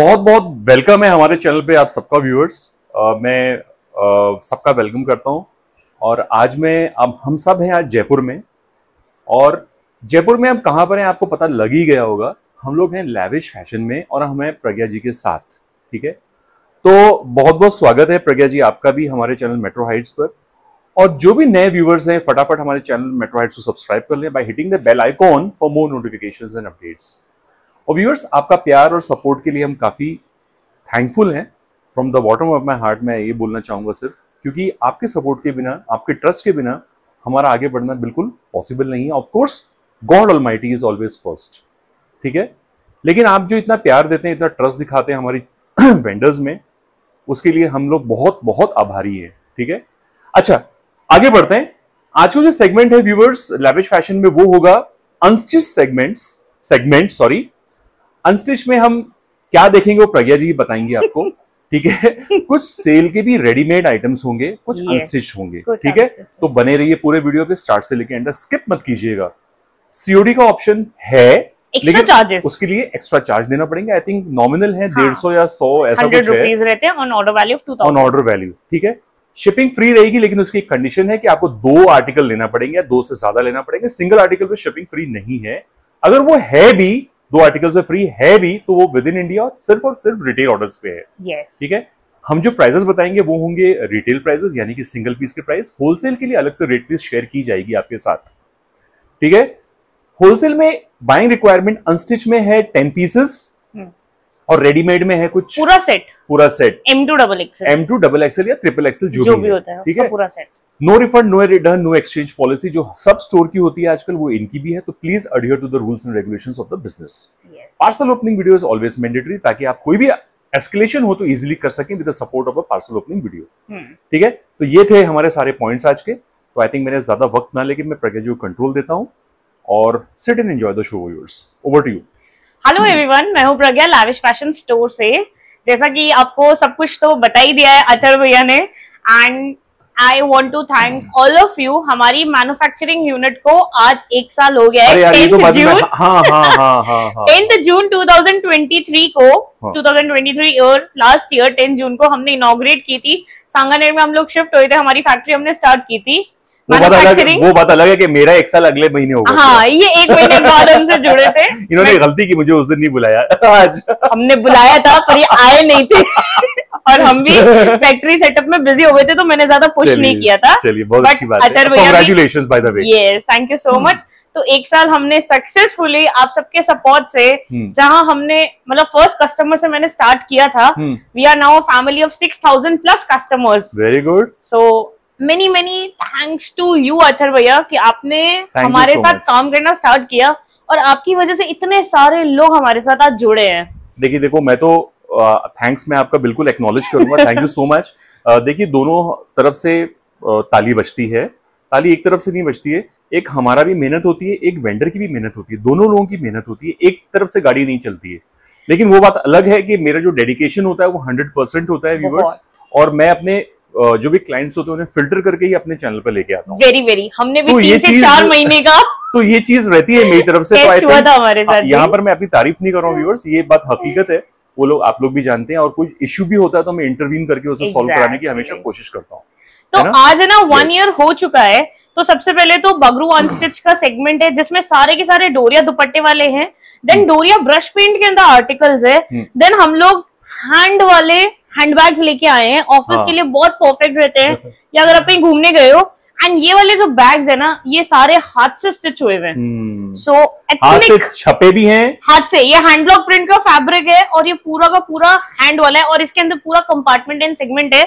बहुत बहुत वेलकम है हमारे चैनल पे आप सबका व्यूअर्स। मैं सबका वेलकम करता हूँ। और आज मैं हम सब हैं आज जयपुर में। और जयपुर में हम कहाँ पर हैं आपको पता लग ही गया होगा। हम लोग हैं लैविश फैशन में और हमें प्रज्ञा जी के साथ, ठीक है। तो बहुत बहुत स्वागत है प्रज्ञा जी आपका भी हमारे चैनल मेट्रो हाइट्स पर। और जो भी नए व्यूअर्स हैं फटाफट हमारे चैनल मेट्रो हाइट्स को सब्सक्राइब कर लें by hitting the bell icon for more notifications and updates. और व्यूअर्स आपका प्यार और सपोर्ट के लिए हम काफ़ी थैंकफुल हैं from the bottom of my heart. मैं ये बोलना चाहूँगा सिर्फ, क्योंकि आपके सपोर्ट के बिना, आपके ट्रस्ट के बिना हमारा आगे बढ़ना बिल्कुल पॉसिबल नहीं है। Of course God almighty is always first, ठीक है। लेकिन आप जो इतना प्यार देते हैं, इतना ट्रस्ट दिखाते हैं हमारी वेंडर्स में, उसके लिए हम लोग बहुत बहुत आभारी हैं, ठीक है। अच्छा, आगे बढ़ते हैं। आज का जो सेगमेंट है व्यूअर्स लैविश फैशन में वो होगा अनस्टिच सेगमेंट। अनस्टिच में हम क्या देखेंगे वो प्रज्ञा जी बताएंगे आपको, ठीक है। कुछ सेल के भी रेडीमेड आइटम्स होंगे, कुछ अनस्टिच होंगे, ठीक है। तो बने रहिए पूरे वीडियो पे, स्टार्ट से लेके एंड, स्किप मत कीजिएगा। सीओडी का ऑप्शन है लेकिन चार्जेस, उसके लिए एक्स्ट्रा चार्ज देना पड़ेगा। आई थिंक नॉमिनल है 150 या 100 ऐसा कुछ है on order value of 2000 on order value, ठीक है। शिपिंग फ्री रहेगी, लेकिन उसकी कंडीशन है कि आपको 2 आर्टिकल लेना पड़ेंगे या 2 से ज्यादा लेना पड़ेंगे। सिंगल आर्टिकल पे शिपिंग फ्री नहीं है। अगर वो है भी, 2 आर्टिकल से फ्री है भी, तो वो विद इन इंडिया और सिर्फ रिटेल ऑर्डर्स पे है, ठीक है। हम जो प्राइसेस बताएंगे वो होंगे रिटेल प्राइसेस, यानी कि सिंगल पीस के प्राइस। होलसेल के लिए अलग से रेट लिस्ट शेयर की जाएगी आपके साथ, ठीक है। होलसेल में बाइंग रिक्वायरमेंट अनस्टिच में है 10 पीसेस और रेडीमेड में है कुछ पूरा सेट M2 XXL या XXL जो भी होता है, ठीक है, पूरा set. No refund, no return, no exchange policy जो सब स्टोर की होती है आजकल, वो इनकी भी है। तो please adhere to the rules and regulations of the business. Parcel opening video is always mandatory, ताकि आप कोई भी एस्केलेशन हो तो इजीली कर सकें with the support of a parcel opening video, ठीक है। तो ये थे हमारे सारे पॉइंट्स आज के। तो आई थिंक मैंने ज्यादा वक्त ना लेके मैं प्रज्ञा जी को कंट्रोल देता हूँ और sit and enjoy the show. Viewers over to you. Hello everyone, मैं हूं प्रज्ञा लाविश फैशन स्टोर से। जैसा कि आपको सब कुछ तो बता ही दिया है अथर्व भैया ने, and I want to thank all of you. हमारी मैन्युफैक्चरिंग यूनिट को आज 1 साल हो गया है। 10 जून 2023 को हमने इनॉग्रेट की थी। सांगानेर में हम लोग शिफ्ट हुए थे, हमारी फैक्ट्री हमने स्टार्ट की थी। वो बात अलग है कि मेरा 1 साल अगले महीने होगा। हाँ, ये 1 महीने बाद हमसे जुड़े थे। इन्होंने गलती की, मुझे उस दिन नहीं बुलाया। आज हमने बुलाया था पर ये आए नहीं थे और हम भी फैक्ट्री सेटअप में बिजी हो गए थे, तो मैंने ज्यादा पुश नहीं किया था। चलिए, बहुत अच्छी बात है। Congratulations by the way. Yes, thank you so much. तो 1 साल हमने सक्सेसफुली आप सबके सपोर्ट से, जहां हमने मतलब फर्स्ट कस्टमर से मैंने स्टार्ट किया था, we are now a family of 6000+ customers. Very good. So many many thanks to you Athar भैया कि आपने हमारे साथ काम करना स्टार्ट किया और आपकी वजह से इतने सारे लोग हमारे साथ आज जुड़े हैं। देखो मैं तो थैंक्स मैं आपका बिल्कुल एक्नॉलेज करूंगा। Thank you so much. देखिए दोनों तरफ से ताली बजती है। ताली एक तरफ से नहीं बजती है, एक हमारा भी मेहनत होती है, एक वेंडर की भी मेहनत होती है, दोनों लोगों की मेहनत होती है। एक तरफ से गाड़ी नहीं चलती है। लेकिन वो बात अलग है कि मेरा जो डेडिकेशन होता है वो 100% होता है व्यूअर्स। और मैं अपने जो भी क्लाइंट्स होते हैं उन्हें फिल्टर करके ही अपने चैनल पर लेके आता हूँ। वेरी वेरी हमने भी 3 से 4 महीने का तो ये चीज रहती है मेरी तरफ से। यहाँ पर मैं अपनी तारीफ नहीं कर रहा हूँ व्यूअर्स, ये बात हकीकत है। वो लोग आप लोग भी जानते हैं और कुछ इश्यू भी होता है तो मैं इंटरवीन करके उसे सॉल्व कराने की हमेशा कोशिश करता हूँ। तो आज है ना 1 ईयर हो चुका है। तो सबसे पहले तो बगरू अनस्टिच का सेगमेंट है जिसमें सारे के सारे डोरिया दुपट्टे वाले हैं, देन डोरिया ब्रश पेंट के अंदर आर्टिकल्स है, देन हम लोग हैंड वाले हैंडबैग्स लेके आए हैं ऑफिस के लिए, बहुत परफेक्ट रहते हैं या अगर आप कहीं घूमने गए हो। एंड ये वाले जो बैग्स है ना, ये सारे हाथ से स्टिच हुए हुए हैं। सो हाथ से छपे भी हैं, हाथ से। ये हैंड ब्लॉक प्रिंट का फैब्रिक है और ये पूरा का पूरा हैंड वाला है और इसके अंदर पूरा कंपार्टमेंट एंड सेगमेंट है।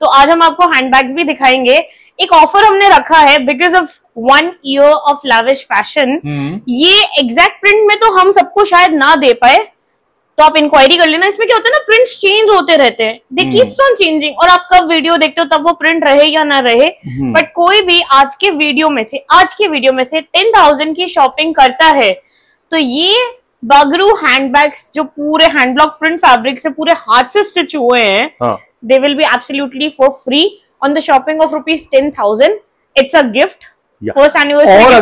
तो आज हम आपको हैंडबैग्स भी दिखाएंगे। एक ऑफर हमने रखा है because of 1 year of lavish fashion. ये एग्जैक्ट प्रिंट में तो हम सबको शायद ना दे पाए, तो आप इंक्वायरी कर लेना। इसमें क्या होता है ना, प्रिंट्स चेंज होते रहते हैं, दे कीप्स ऑन चेंजिंग। और आप कब वीडियो देखते हो तब वो प्रिंट रहे या ना रहे, बट कोई भी आज के वीडियो में से 10,000 की शॉपिंग करता है तो ये बगरू हैंडबैग्स जो पूरे हैंड ब्लॉक प्रिंट फैब्रिक से पूरे हाथ से स्टिच हुए हैं, they will be absolutely for free on the shopping of ₹10,000। It's a gift first anniversary. और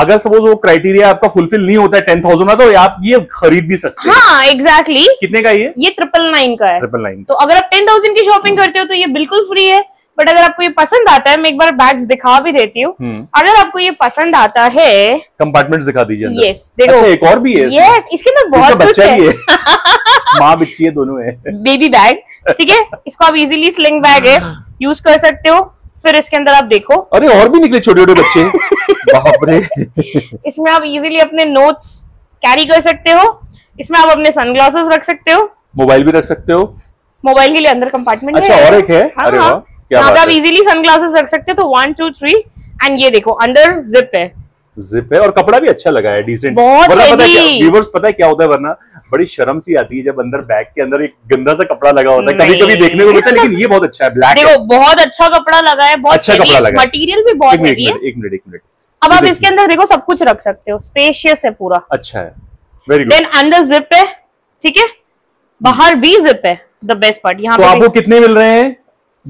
अगर सपोज वो क्राइटेरिया आपका फुलफिल नहीं होता है 10,000 तो आप ये खरीद भी सकते हैं। हाँ एग्जैक्टली। कितने का ये 999 का है। 999। तो अगर आप 10,000 की शॉपिंग करते हो तो ये बिल्कुल फ्री है। बट अगर आपको ये पसंद आता है, मैं एक बार बैग्स दिखा भी देती हूँ, अगर आपको ये पसंद आता है, कंपार्टमेंट्स दिखा दीजिए। अच्छा, एक और भी है। यस, इसके अंदर बहुत कुछ है। माँ बच्ची है, दोनों है। बेबी बैग, ठीक है, इसको आप इजीली स्लिंग बैग है यूज कर सकते हो। फिर इसके अंदर आप देखो, अरे और भी निकले छोटे छोटे बच्चे, बाप रे। इसमें आप इजीली अपने नोट्स कैरी कर सकते हो। इसमें आप अपने सनग्लासेस रख सकते हो, मोबाइल भी रख सकते हो। मोबाइल के लिए अंदर कंपार्टमेंट। अच्छा, और एक है। हाँ, अरे वाह, क्या बात है। आप इजीली सनग्लासेस रख सकते हो। तो 1 2 3 एंड ये देखो अंदर जिप है और कपड़ा भी अच्छा लगा है, डिसेंट। व्यूअर्स पता है क्या होता है, वरना बड़ी शर्म सी आती है जब अंदर बैग के अंदर एक गंदा सा कपड़ा लगा होता है, कभी-कभी देखने को मिलता है। लेकिन ये बहुत अच्छा है, ब्लैक देखो है। बहुत अच्छा कपड़ा लगा है, बहुत अच्छा कपड़ा लगा, मटेरियल भी बहुत है। एक मिनट, अब आप इसके अंदर देखो सब कुछ रख सकते हो, स्पेशियस है पूरा, अच्छा है, वेरी गुड। देन अंदर जिप है, ठीक है, बाहर भी जिप है, द बेस्ट पार्ट। यहाँ आपको कितने मिल रहे हैं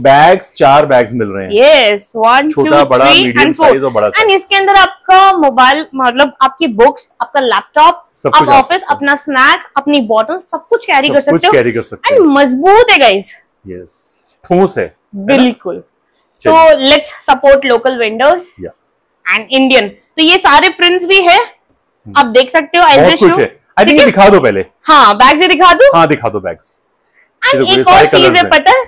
बैग्स? 4 बैग्स मिल रहे हैं। Yes, 1 2 3 and 4। और इसके अंदर आपका मोबाइल, मतलब आपकी बुक्स, आपका लैपटॉप, आप ऑफिस, अपना स्नैक, अपनी बॉटल, सब कुछ कैरी कर सकते हो। एंड मजबूत है गाइस। यस, ठोस है बिल्कुल। तो let's support local vendors and Indian. तो ये सारे प्रिंट्स भी है, आप देख सकते हो। आई थिंक दिखा दो पहले। हाँ, बैग्स ही दिखा दो। हाँ, दिखा दो बैग्स। एंड एक और चीज है, पता है,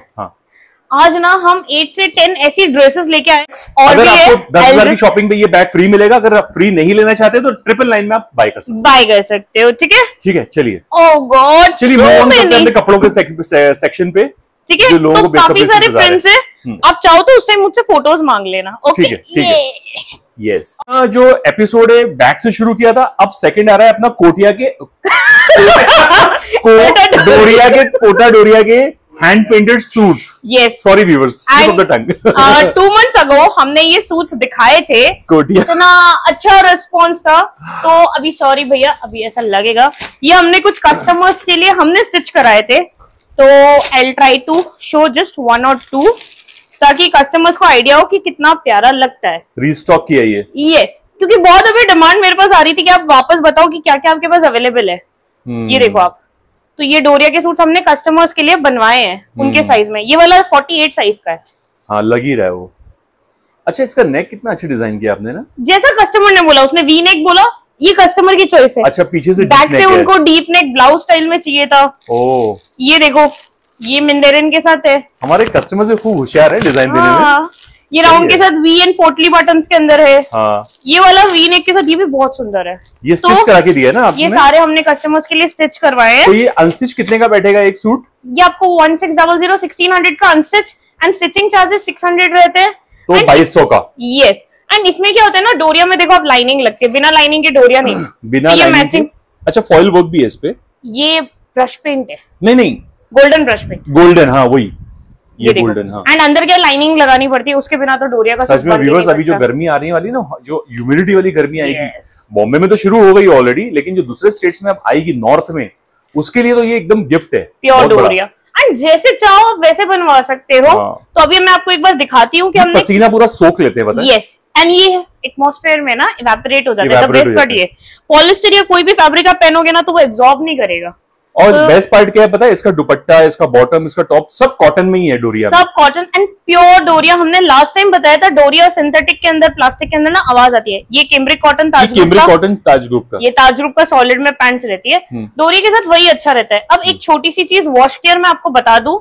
आज ना हम 8 से 10 ऐसी ड्रेसेस लेके आए। अगर आपको 10,000 की शॉपिंग पे ये बैग फ्री मिलेगा। अगर आप फ्री नहीं लेना चाहते तो 999 में आप बाय कर सकते हो। ठीक है, चलिए। ओह गॉड, चलिए मैं कपड़ों के सेक्शन पे, ठीक है, तो काफी सारे प्रिंट्स है। आप चाहो तो उस टाइम मुझसे फोटोज मांग लेना। ठीक है। यस, जो एपिसोड है बैग से शुरू किया था, अब सेकंड आ रहा है अपना कोटा डोरिया के hand painted suits. Yes, sorry viewers, slip of the tongue. 2 months ago हमने ये सूट्स दिखाए थे, इतना अच्छा रिस्पांस था। तो अभी सॉरी भैया, अभी ऐसा लगेगा, ये हमने कुछ कस्टमर्स के लिए हमने स्टिच कराए थे। तो I will try to show just 1 और 2 ताकि कस्टमर्स को आइडिया हो कि कितना प्यारा लगता है। रीस्टॉक किया ये। यस, क्योंकि बहुत अभी डिमांड मेरे पास आ रही थी कि आप वापस बताओ कि क्या क्या आपके पास अवेलेबल है। ये देखो आप, तो ये डोरिया के सूट हमने कस्टमर्स के लिए बनवाए हैं उनके साइज में। ये वाला 48 साइज का है। हाँ, लग ही रहा है वो। अच्छा, इसका नेक कितना अच्छे डिजाइन किया आपने ना, जैसा कस्टमर ने बोला। उसने वी नेक बोला, ये कस्टमर की चॉइस है। अच्छा, पीछे से बैक से उनको डीप नेक ब्लाउज स्टाइल में चाहिए था। ओ, ये देखो, ये मिंदेरन के साथ है। हमारे कस्टमर से खूब होशियार है डिजाइन देने में। ये राउंड के साथ वी एंड पोटली बटन के अंदर है। हाँ, ये वाला वी नेक के साथ, ये भी बहुत सुंदर है। ये स्टिच करा के दिया ना आपने? ये सारे हमने कस्टमर्स के लिए स्टिच करवाए हैं। तो ये अनस्टिच कितने का बैठेगा एक सूट? ये आपको 1600 1600 का अनस्टिच एंड स्टिचिंग चार्जेस 600 रहते हैं, तो 2200 का। यस, एंड इसमें क्या होता है ना, डोरिया में देखो आप लाइनिंग लगती है, बिना लाइनिंग के डोरिया नहीं, बिना मैचिंग। अच्छा, फॉइल वर्क भी है इस पे। ये ब्रश पेंट है? नहीं, गोल्डन ब्रश पेंट। गोल्डन, हाँ वही, ये गोल्डन। हाँ, एंड अंदर क्या लाइनिंग लगानी पड़ती है, उसके बिना तो डोरिया का सच में। व्यूअर्स, अभी जो गर्मी आने वाली ना, जो ह्यूमिडिटी वाली गर्मी आएगी, बॉम्बे में तो शुरू हो गई ऑलरेडी, लेकिन जो दूसरे स्टेट्स में अब आएगी नॉर्थ में, उसके लिए तो ये एकदम गिफ्ट है, प्योर डोरिया। एंड जैसे चाहो वैसे बनवा सकते हो। तो अभी मैं आपको एक बार दिखाती हूँ कि हम पसीना पूरा सोख लेते हैं। यस, एंड ये एटमोस्फेयर में ना इवेपोरेट हो जाता है, द बेस्ट पार्ट। ये पॉलिस्टर या कोई भी फैब्रिक आप पहनोगे ना तो वो एब्जॉर्ब नहीं करेगा। और बेस्ट पार्ट क्या है पता है, इसका दुपट्टा, इसका बॉटम, इसका टॉप सब कॉटन में ही है, डोरिया सब कॉटन एंड प्योर डोरिया। हमने लास्ट टाइम बताया था, डोरिया सिंथेटिक के अंदर, प्लास्टिक के अंदर ना आवाज आती है। ये कैम्ब्रिक कॉटन, ताज ग्रुप का। ये ताज ग्रुप का सॉलिड में पैंट्स रहती है, डोरिया के साथ वही अच्छा रहता है। अब एक छोटी सी चीज वॉश केयर में आपको बता दू,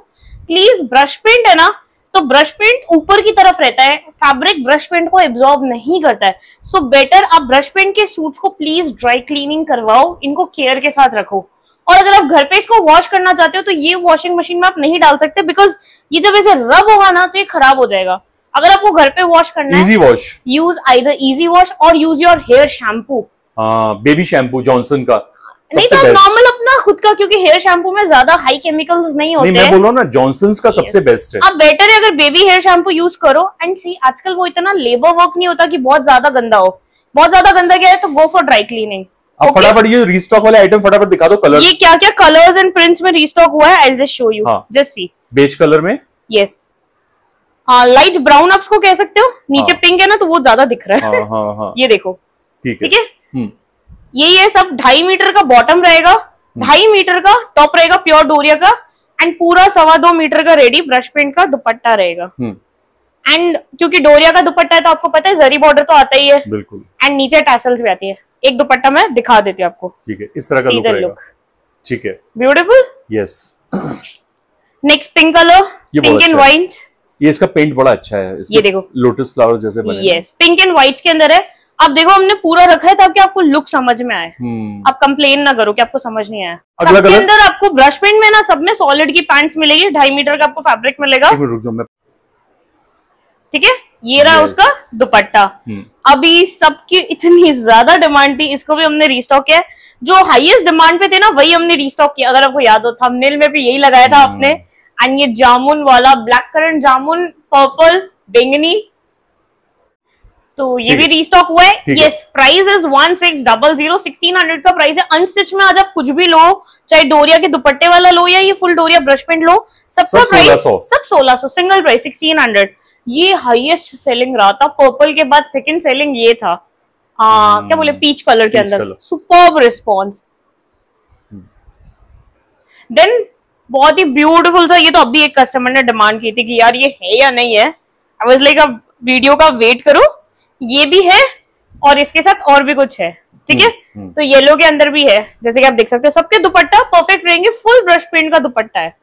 प्लीज, ब्रश पेंट है ना, तो ब्रश पेंट ऊपर की तरफ रहता है, फैब्रिक ब्रश पेंट को एब्जॉर्ब नहीं करता है। सो बेटर आप ब्रश पेंट के सूट्स को प्लीज ड्राई क्लीनिंग करवाओ, इनको केयर के साथ रखो। और अगर आप घर पे इसको वॉश करना चाहते हो तो ये वॉशिंग मशीन में आप नहीं डाल सकते, बिकॉज ये जब ऐसे रब होगा ना तो ये खराब हो जाएगा। अगर आपको घर पे वॉश करना है, easy wash, use either easy wash और use your hair shampoo. Baby shampoo Johnson का नहीं तो नॉर्मल अपना खुद का, क्योंकि हेयर शैम्पू में ज्यादा हाई केमिकल्स नहीं होते। मैं बोल रहा हूं ना, जॉनसन का सबसे बेस्ट है। आप बेटर है अगर बेबी हेयर शैम्पू यूज करो। एंड सी, आजकल वो इतना लेबर वर्क नहीं होता कि बहुत ज्यादा गंदा हो। बहुत ज्यादा गंदा क्या है, तो go for dry cleaning. Okay. फटाफट ये रीस्टॉक वाले आइटम फटाफट दिखा दो, कलर्स। ये क्या क्या कलर्स एंड प्रिंट्स में रीस्टॉक हुआ है, I will just show you. Just see, beige colour में। यस, लाइट ब्राउन आप इसको कह सकते हो, नीचे पिंक है ना तो वो ज्यादा दिख रहा है। ये देखो ठीक है, यही है सब। 2.5 मीटर का बॉटम रहेगा, 2.5 मीटर का टॉप रहेगा प्योर डोरिया का, एंड पूरा 2.25 मीटर का रेडी ब्रश प्रिंट का दुपट्टा रहेगा। एंड क्योंकि डोरिया का दुपट्टा है तो आपको पता है जरी बॉर्डर तो आता ही है बिल्कुल, एंड नीचे टैसल्स भी आती है। एक दुपट्टा मैं दिखा देती हूँ आपको, ठीक है, इस तरह का लुक रहेगा। ठीक है, beautiful. Yes, next pink colour, pink and white. ये इसका पेंट बड़ा अच्छा है, ये देखो लोटस फ्लावर जैसे बने। यस, पिंक एंड व्हाइट के अंदर है। आप देखो हमने पूरा रखा है ताकि आपको लुक समझ में आए, आप कंप्लेन ना करो कि आपको समझ नहीं आया। सबके अंदर आपको ब्रश पेंट में ना सब में सॉलिड की पैंट्स मिलेगी, 2.5 मीटर का आपको फैब्रिक मिलेगा। ठीक है, ये रहा उसका दुपट्टा। अभी सबकी इतनी ज्यादा डिमांड थी, इसको भी हमने रीस्टॉक किया। जो हाईएस्ट डिमांड पे थे ना वही हमने रीस्टॉक किया। अगर आपको याद हो थंबनेल में भी यही लगाया था आपने। एंड ये जामुन वाला, ब्लैक करंट जामुन, पर्पल, बैंगनी, तो ये भी रीस्टॉक हुआ है। यस, प्राइस इज 1600, 1600 का प्राइस है। अनस्टिच में आज आप कुछ भी लो, चाहे डोरिया के दुपट्टे वाला लो या ये फुल डोरिया ब्रश पेंट लो, सबका प्राइस सब 1600, सिंगल प्राइस 1600। ये हाईएस्ट सेलिंग रहा था, पर्पल के बाद सेकंड सेलिंग ये था। क्या बोले, पीच कलर के अंदर सुपर्ब रिस्पॉन्स। देन बहुत ही ब्यूटीफुल था ये तो। अभी एक कस्टमर ने डिमांड की थी कि यार ये है या नहीं है। आई वाज लाइक अब वीडियो का वेट करो, ये भी है और इसके साथ और भी कुछ है। ठीक है, तो येलो के अंदर भी है, जैसे कि आप देख सकते हो। सबके दुपट्टा परफेक्ट रहेंगे, फुल ब्रश प्रिंट का दुपट्टा है।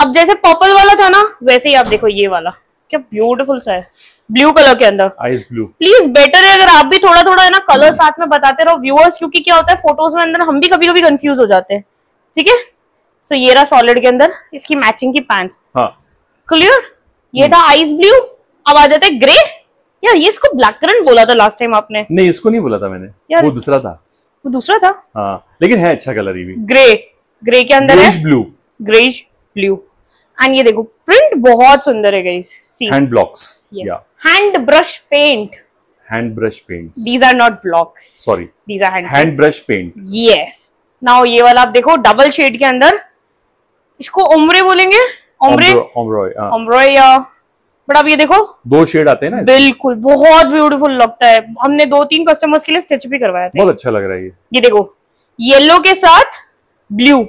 अब जैसे पर्पल वाला था ना वैसे ही आप देखो ये वाला क्या ब्यूटीफुल सा है, ब्लू कलर के अंदर, आइस ब्लू। प्लीज बेटर है अगर आप भी थोड़ा थोड़ा है ना कलर साथ में बताते रहो व्यूअर्स, क्योंकि क्या होता है फोटोज में अंदर हम भी कभी कभी कंफ्यूज हो जाते हैं। ठीक है, सो ये रहा सॉलिड के अंदर इसकी मैचिंग की पैंट्स। क्लियर, ये था आइस ब्लू। अब आ जाते ग्रे। यार ये इसको ब्लैक करंट बोला था लास्ट टाइम आपने। नहीं, इसको नहीं बोला था मैंने, यार वो दूसरा था, वो दूसरा था। हाँ, लेकिन है अच्छा कलर। ये भी ग्रे, ग्रे के अंदर है ब्लू, ग्रेश ब्लू। एंड ये देखो प्रिंट बहुत सुंदर है guys, see hand blocks, hand brush paint, hand brush paint. These are not blocks, sorry, these are hand brush paint. Yes, now ये वाला आप देखो डबल शेड के अंदर, इसको ओमरे बोलेंगे, ओमरे, ओमरे। बट अब ये देखो दो शेड आते हैं ना, बिल्कुल बहुत ब्यूटीफुल लगता है। हमने 2-3 कस्टमर्स के लिए स्टिच भी करवाया था, बहुत अच्छा लग रहा है। ये देखो येलो के साथ ब्लू।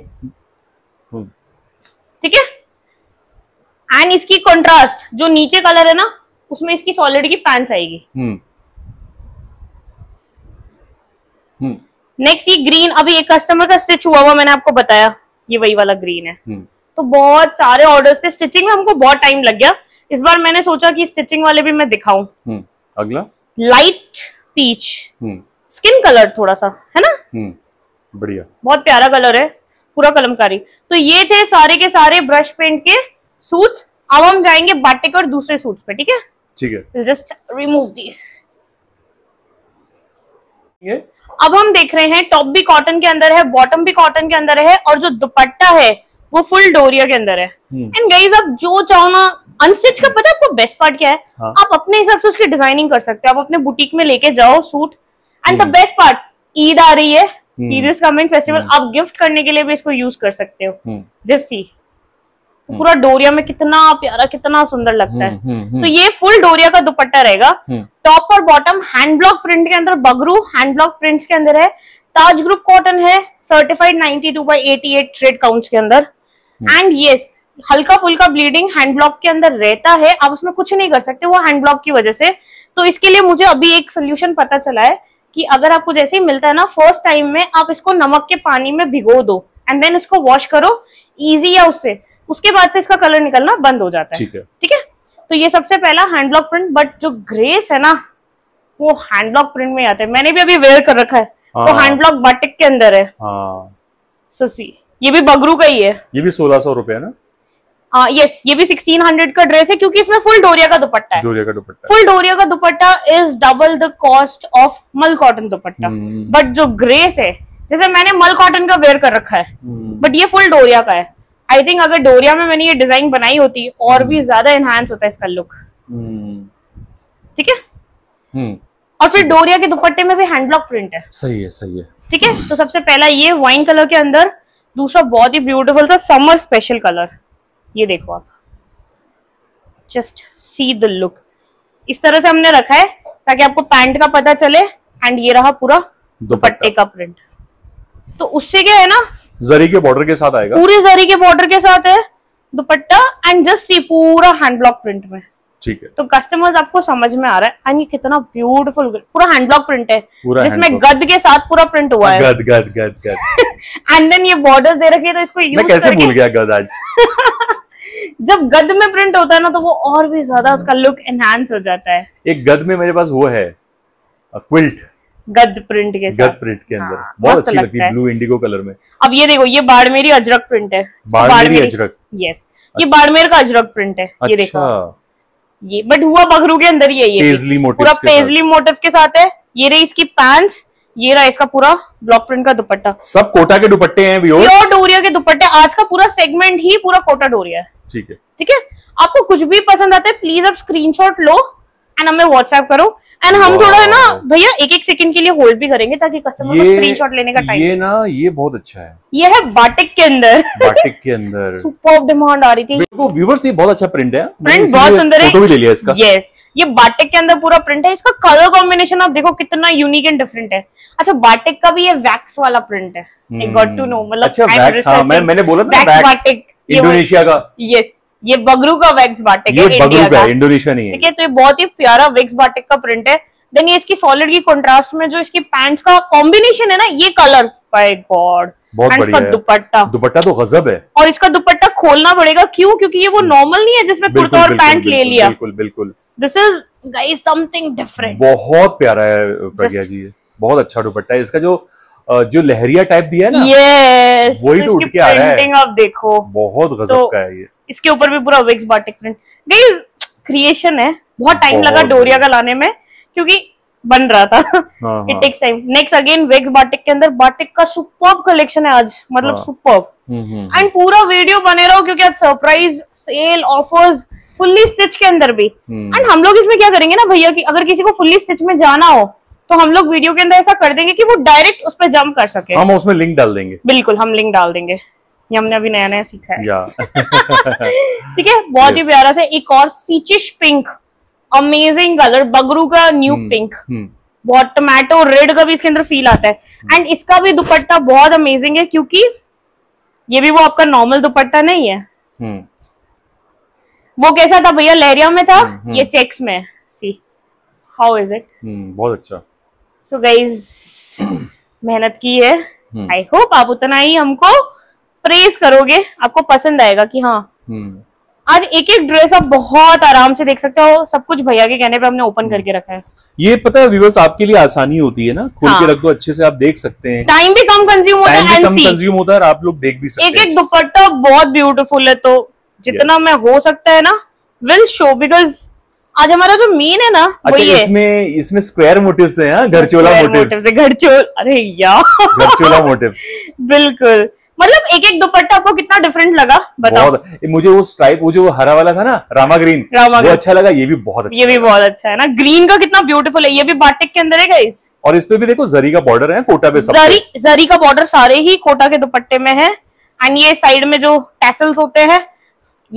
ठीक है, एंड इसकी कंट्रास्ट जो नीचे कलर है ना उसमें इसकी सॉलिड की पैंट्स आएगी। नेक्स्ट ये ग्रीन, अभी एक कस्टमर का स्टिच हुआ हुआ मैंने आपको बताया, ये वही वाला ग्रीन है। तो बहुत सारे ऑर्डर्स थे, स्टिचिंग में हमको बहुत टाइम लग गया। इस बार मैंने सोचा कि स्टिचिंग वाले भी मैं दिखाऊं। अगला लाइट पीच, स्किन कलर थोड़ा सा है ना, बढ़िया, बहुत प्यारा कलर है, पूरा कलमकारी। तो ये थे सारे के सारे ब्रश पेंट के सूट्स। अब हम जाएंगे बाटिक और दूसरे सूट्स पे। ठीक है, ठीक है, जस्ट रिमूव दिस। अब हम देख रहे हैं टॉप भी कॉटन के अंदर है, बॉटम भी कॉटन के अंदर है, और जो दुपट्टा है वो फुल डोरिया के अंदर है। एंड गाइस आप जो चाहो ना, अनस्टिच का पता है आपको बेस्ट पार्ट क्या है? आप अपने हिसाब से उसकी डिजाइनिंग कर सकते हो, आप अपने बुटीक में लेके जाओ suit. And the best part, Eid आ रही है, ईद इज कमिंग फेस्टिवल, आप गिफ्ट करने के लिए भी इसको यूज कर सकते हो। जस्ट सी, पूरा डोरिया में कितना प्यारा, कितना सुंदर लगता है। तो ये फुल डोरिया का दुपट्टा रहेगा। टॉप और बॉटम हैंड ब्लॉक प्रिंट के अंदर, बगरू हैंड ब्लॉक प्रिंट्स के अंदर है, ताज ग्रुप कॉटन है, सर्टिफाइड 92/88 ट्रेड काउंट्स के अंदर। एंड यस, हल्का फुल्का ब्लीडिंग हैंड ब्लॉक के अंदर रहता है, आप उसमें कुछ नहीं कर सकते वो हैंड ब्लॉक की वजह से। तो इसके लिए मुझे अभी एक सोल्यूशन पता चला है कि अगर आपको जैसे ही मिलता है ना फर्स्ट टाइम में, आप इसको नमक के पानी में भिगो दो एंड देन इसको वॉश करो, इजी है उससे। उसके बाद से इसका कलर निकलना बंद हो जाता है। ठीक है, तो ये सबसे पहला हैंड ब्लॉक प्रिंट। बट जो ग्रेस है ना वो हैंड ब्लॉक प्रिंट में आता है, मैंने भी अभी वेयर कर रखा है। तो हैंड ब्लॉक बाटिक के अंदर है। सो सी, ये भी बगरू का ही है, ये भी 1600 रुपए है ना। यस, ये भी 1600 का ड्रेस है क्योंकि इसमें फुल डोरिया का दुपट्टा है। डोरिया का दुपट्टा, फुल डोरिया का dupatta is double the cost of मल कॉटन दुपट्टा। बट जो ग्रेस है, जैसे मैंने मल कॉटन का वेयर कर रखा है, बट ये फुल डोरिया का है। आई थिंक अगर डोरिया में मैंने ये डिजाइन बनाई होती और भी ज्यादा एनहांस होता है इसका लुक। ठीक है, और फिर डोरिया के दुपट्टे में भी हैंड ब्लॉक प्रिंट है। सही है, सही है। ठीक है, तो सबसे पहला ये वाइन कलर के अंदर, दूसरा बहुत ही ब्यूटीफुल सा समर स्पेशल कलर, ये देखो आप। Just see the look. इस तरह से हमने रखा है ताकि आपको पैंट का पता चले। एंड ये रहा पूरा दुपट्टे का प्रिंट। तो उससे क्या है ना, जरी के बॉर्डर के साथ आएगा, पूरे जरी के बॉर्डर के साथ है दुपट्टा एंड जस्ट सी पूरा हैंड ब्लॉक प्रिंट में। ठीक है, तो कस्टमर्स आपको समझ में आ रहा है। एंड ये कितना ब्यूटीफुल पूरा हैंड ब्लॉक प्रिंट है जिसमें गद के साथ पूरा प्रिंट हुआ है। गद गद गद गद एंड देन ये बॉर्डर्स दे रखी है तो इसको यूज कैसे भूल गया गद आज जब गद में प्रिंट होता है ना तो वो और भी ज्यादा उसका लुक एनहांस हो जाता है। एक गद में मेरे पास वो है क्विल्ट गद प्रिंट के साथ। गद प्रिंट के अंदर बहुत अच्छी लगती है ब्लू इंडिगो कलर में। अब ये देखो, ये बाड़मेरी अजरक प्रिंट है। बाड़मेरी अजरक, यस, ये बाड़मेर का अजरक प्रिंट है। ये देखो ये बट हुआ बगरू के अंदर ही है। ये पूरा पेजली मोटिव के साथ है। ये रही इसकी पैंट्स, ये रहा इसका पूरा ब्लॉक प्रिंट का दुपट्टा। सब कोटा के दुपट्टे हैं, प्योर डोरिया के दुपट्टे। आज का पूरा सेगमेंट ही पूरा कोटा डोरिया है। ठीक है, ठीक है। आपको कुछ भी पसंद आता है प्लीज आप स्क्रीनशॉट लो एंड हमें व्हाट्सएप करो। एंड हम थोड़ा है ना भैया एक एक सेकंड के लिए होल्ड भी करेंगे ताकि कस्टमर को स्क्रीनशॉट लेने का टाइम। ये ना ये बहुत अच्छा है, ये है बाटिक के अंदर। बाटिक के अंदर सुपर डिमांड आ रही थी। देखो व्यूवर्स ये बहुत अच्छा प्रिंट है, प्रिंट बहुत सुंदर है, फोटो भी ले लिया इसका। यस, ये बाटिक के अंदर पूरा प्रिंट है। इसका कलर कॉम्बिनेशन आप देखो कितना यूनिक एंड डिफरेंट है। अच्छा बाटिक का भी ये वैक्स वाला प्रिंट है। आई गॉट टू नो, मतलब मैंने बोला था बाटिक इंडोनेशिया का। यस, ये बगरू का वैक्स बाटिक है, इंडिया का, इंडोनेशिया नहीं है। ठीक है, तो ये बहुत ही प्यारा वैक्स बाटिक का प्रिंट है। देन ये इसकी सॉलिड की कंट्रास्ट में जो इसकी पैंट्स का कॉम्बिनेशन है ना, ये कलर बाय गॉड। बहुत इसका दुपट्टा, दुपट्टा तो गजब है। और इसका दुपट्टा खोलना पड़ेगा, क्यों? क्योंकि ये वो नॉर्मल नहीं है जिसमें कुर्ता और पैंट ले लिया। बिल्कुल बिल्कुल, this is guys something different. बहुत प्यारा है प्रज्ञा जी, बहुत अच्छा दुपट्टा है इसका। जो लहरिया टाइप दिया है ना, यस, वही तो उठ के आ रहा है। आप देखो बहुत गजब का है ये। इसके ऊपर भी पूरा wax batik print. Guys creation है, बहुत टाइम लगा डोरिया का लाने में क्योंकि बन रहा था, it takes time. Next again wax batik के अंदर। बाटिक का सुपर्ब कलेक्शन है आज, मतलब सुपर्ब। एंड पूरा वीडियो बने रहो क्योंकि आज surprise sale offers fully stitch के अंदर भी। एंड हम लोग इसमें क्या करेंगे ना भैया कि अगर किसी को फुल्ली स्टिच में जाना हो तो हम लोग वीडियो के अंदर ऐसा कर देंगे कि वो डायरेक्ट उस पर जंप कर सके। हम उसमें लिंक डाल देंगे, बिल्कुल हम लिंक डाल देंगे। ये हमने अभी नया नया सीखा है, ठीक है। बहुत ही प्यारा सा एक और peachish pink, amazing colour, Bagru का न्यू पिंक। बहुत टोमेटो रेड का भी इसके अंदर फील आता है। एंड इसका भी दुपट्टा बहुत अमेजिंग है क्योंकि ये भी वो आपका नॉर्मल दुपट्टा नहीं है। वो कैसा था भैया, लहरिया में था, ये चेक्स में। सी हाउ इज इट, बहुत अच्छा। सो गाइस मेहनत की है, आई होप आप उतना ही हमको प्रेस करोगे, आपको पसंद आएगा कि हाँ। आज एक एक ड्रेस आप बहुत आराम से देख सकते हो, सब कुछ भैया के कहने पे हमने ओपन करके रखा है। ये पता है व्यूअर्स आपके लिए आसानी होती है ना, खोल के रख दो, अच्छे से आप देख सकते हैं, टाइम भी कम कंज्यूम होता है, और आप लोग देख भी सकते हैं। एक एक दुपट्टा बहुत ब्यूटीफुल है, तो जितना मैं हो सकता है ना विल शो, बिकॉज आज हमारा जो मेन है ना वही है। इसमें स्क्वायर मोटिव्स हैं, घरचोला मोटिव्स, अरे यार घरचोला मोटिव्स, बिल्कुल। मतलब एक एक दुपट्टा आपको कितना डिफरेंट लगा बताओ। मुझे वो स्ट्राइप, वो जो हरा वाला था ना, रामा ग्रीन, वो अच्छा लगा। ये भी बहुत अच्छा, ये भी बहुत अच्छा है ना, ग्रीन का कितना ब्यूटीफुल है। ये भी बाटिक के अंदर है गाइस, और इस पे भी देखो जरी का बॉर्डर है, कोटा पे सब जरी का बॉर्डर सारे ही कोटा के दुपट्टे में है। एंड ये साइड में जो टैसल्स होते हैं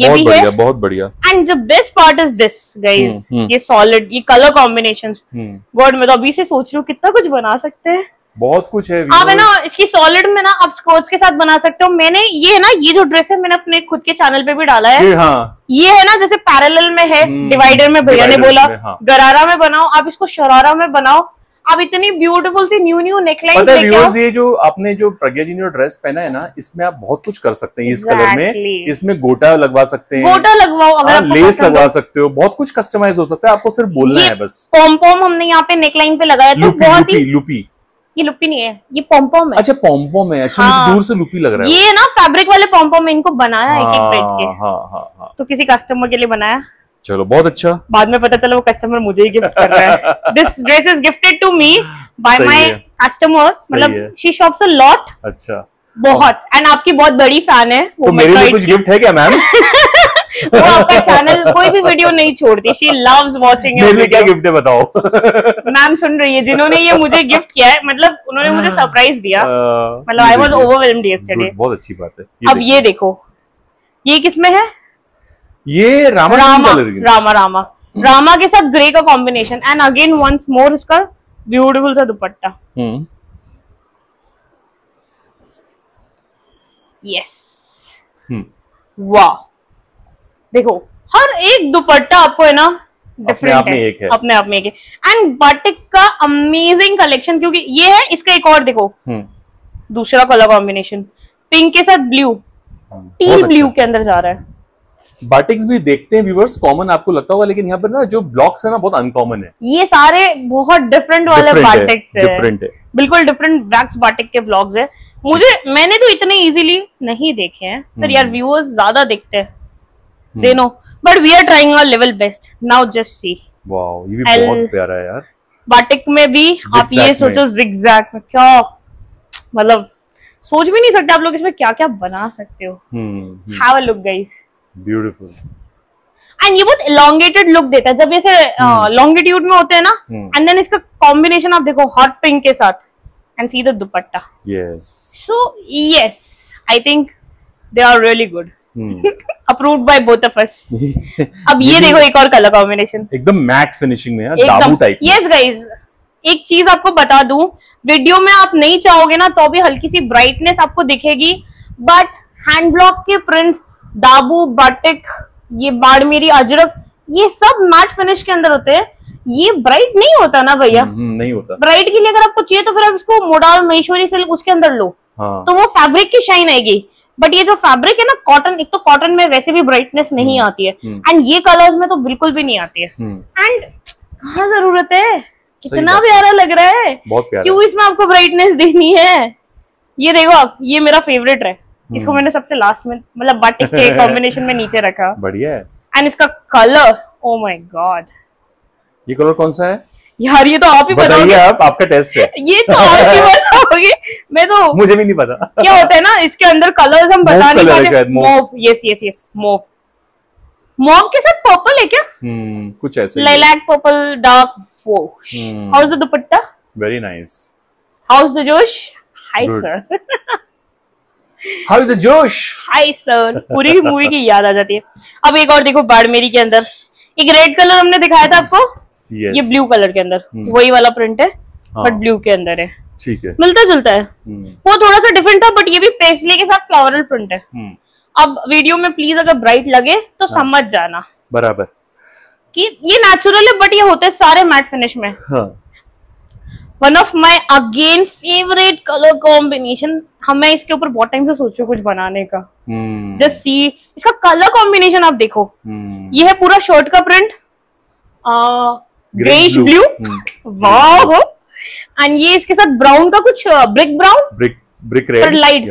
ये भी है, बहुत बढ़िया। And the best part is this guys, ये सॉलिड, ये कलर कॉम्बिनेशन, वर्ड में तो अभी से सोच रही हूँ कितना कुछ बना सकते हैं। बहुत कुछ है आप, है ना। इसकी सॉलिड में ना आप स्कर्ट्स के साथ बना सकते हो। मैंने ये है ना, ये जो ड्रेस है मैंने अपने खुद के चैनल पे भी डाला है। हाँ। ये है ना जैसे पैरेलल में है, डिवाइडर में भैया ने बोला, गरारा में बनाओ आप, इसको शरारा में बनाओ आप। इतनी ब्यूटीफुल सी न्यू न्यू नेकलाइन, ये जो आपने, जो प्रज्ञा जी ने ड्रेस पहना है ना, इसमें आप बहुत कुछ कर सकते हैं। इस कलर में इसमें गोटा लगवा सकते हैं, गोटा लगवाओ, अगर लेस लगवा सकते हो, बहुत कुछ कस्टमाइज हो सकता है। आपको सिर्फ बोलना है बस। पॉम्पॉम हमने यहाँ पे नेकलाइन पे लगाया था, बहुत ही लुपी। ये लुपी नहीं है, ये पॉम्पॉम है। अच्छा पॉम्पॉम है, अच्छा हाँ। दूर से लुपी लग रहा है ये ना, फैब्रिक वाले पॉम्पॉम में इनको बनाया है एक एक पेट के। तो किसी कस्टमर के लिए बनाया, चलो बहुत अच्छा। बाद में पता चला वो कस्टमर मुझे ही गिफ्ट कर रहा है। This dress is gifted to me by my customer, मतलब शी शॉप्स अ लॉट। अच्छा बहुत, एंड आपकी बहुत बड़ी फैन है। तो मेरे लिए कुछ गिफ्ट है क्या मैम? वो आपका चैनल कोई भी वीडियो नहीं छोड़ती, शी लव्स वाचिंग। मेरे लिए क्या गिफ्ट है बताओ? मैम सुन रही है, जिन्होंने ये मुझे गिफ्ट किया है, मतलब उन्होंने मुझे सरप्राइज दिया, मतलब आई वाज ओवरवेल्म्ड यस्टरडे। बहुत अच्छी बात है। अब ये देखो ये किसमें है, ये रामा रामा रामा रामा के साथ ग्रे का combination and again once more इसका ब्यूटीफुल सा दुपट्टा। यस वाह, देखो हर एक दुपट्टा आपको है ना डिफरेंट है, अपने आप में एक है। एंड बाटिक का अमेजिंग कलेक्शन, क्योंकि ये है इसका एक और देखो दूसरा कलर कॉम्बिनेशन पिंक के साथ ब्लू, टी ब्लू के अंदर जा रहा है। बाटिक्स भी देखते हैं व्यूअर्स कॉमन आपको लगता होगा, लेकिन यहाँ पर ना जो ब्लॉक्स है ना बहुत अनकॉमन है, ये सारे बहुत डिफरेंट वाले बाटिक्स है, बिल्कुल डिफरेंट वैक्स बाटिक के ब्लॉक्स है। मुझे मैंने तो इतने इजीली नहीं देखे हैं, पर यार व्यूअर्स ज्यादा देखते हैं they know, but we are trying our level best. Now just see, wow ये भी बहुत प्यारा है यार। बाटिक में भी आप ये सोचो जिगजैग में क्या, मतलब सोच भी नहीं सकते आप लोग इसमें क्या क्या बना सकते हो। Have a look guys, beautiful. And ये बहुत elongated लुक देता है जब ऐसे लॉन्गिट्यूड में होते हैं ना। एंड देन इसका कॉम्बिनेशन आप देखो हॉट पिंक के साथ and see the dupatta. Yes so yes I think they are really good, approved by both of us. अब ये देखो एक और कलर कॉम्बिनेशन एकदम मैट फिनिशिंग में है, दाबू टाइप। यस गाइस एक चीज आपको बता दूं, वीडियो में आप नहीं चाहोगे ना तो भी हल्की सी ब्राइटनेस आपको दिखेगी, बट हैंड ब्लॉक के प्रिंट्स दाबू बाटिक ये बाड़मेरी अजरक ये सब मैट फिनिश के अंदर होते हैं, ये ब्राइट नहीं होता ना भैया, नहीं होता। ब्राइट के लिए अगर आपको चाहिए तो फिर आप इसको मोडाल महेश्वरी सिल्क उसके अंदर लो। हाँ। तो वो फैब्रिक की शाइन आएगी, बट ये जो फैब्रिक है ना कॉटन, एक तो कॉटन में वैसे भी ब्राइटनेस नहीं आती है एंड ये कलर्स में तो बिल्कुल भी नहीं आती है। एंड हाँ जरूरत है, कितना प्यारा लग रहा है, क्यों इसमें आपको ब्राइटनेस देनी है। ये देखो आप, ये मेरा फेवरेट है, इसको मैंने सबसे लास्ट में मतलब बाटिक के कॉम्बिनेशन में नीचे रखा, बढ़िया है। एंड इसका कलर ओ माय गॉड, ये कलर कौन सा है यार, ये तो आप ही बताओगे, आपका टेस्ट है ये तो आप ही बताओगे, मैं तो मुझे भी नहीं पता क्या होता है ना इसके अंदर कलर्स हम बता नहीं पाते। Mauve, yes yes yes mauve, mauve के साथ पर्पल है क्या, कुछ ऐसे लैक purple dark wash. How is the dupatta, very nice. How is the जोश, hi sir, how is the जोश, हाय सर, पूरी मूवी की याद आ जाती है। अब एक और देखो बाड़मेरी के अंदर, एक रेड कलर हमने दिखाया था आपको। yes. ये ब्लू कलर के अंदर वही वाला प्रिंट है बट ब्लू के अंदर है, ठीक है, मिलता जुलता है। वो थोड़ा सा डिफरेंट था बट ये भी पेस्टली के साथ फ्लोरल प्रिंट है। अब वीडियो में प्लीज अगर ब्राइट लगे तो समझ जाना बराबर कि ये नेचुरल है, बट ये होते हैं सारे मैट फिनिश में। One of my again favourite colour combination, हमें इसके ऊपर बहुत टाइम से सोचो कुछ बनाने का। जस्ट सी इसका कलर कॉम्बिनेशन आप देखो। ये है पूरा शर्ट का print greyish blue, wow. And ये इसके साथ ब्राउन का कुछ brick brown, brick red light,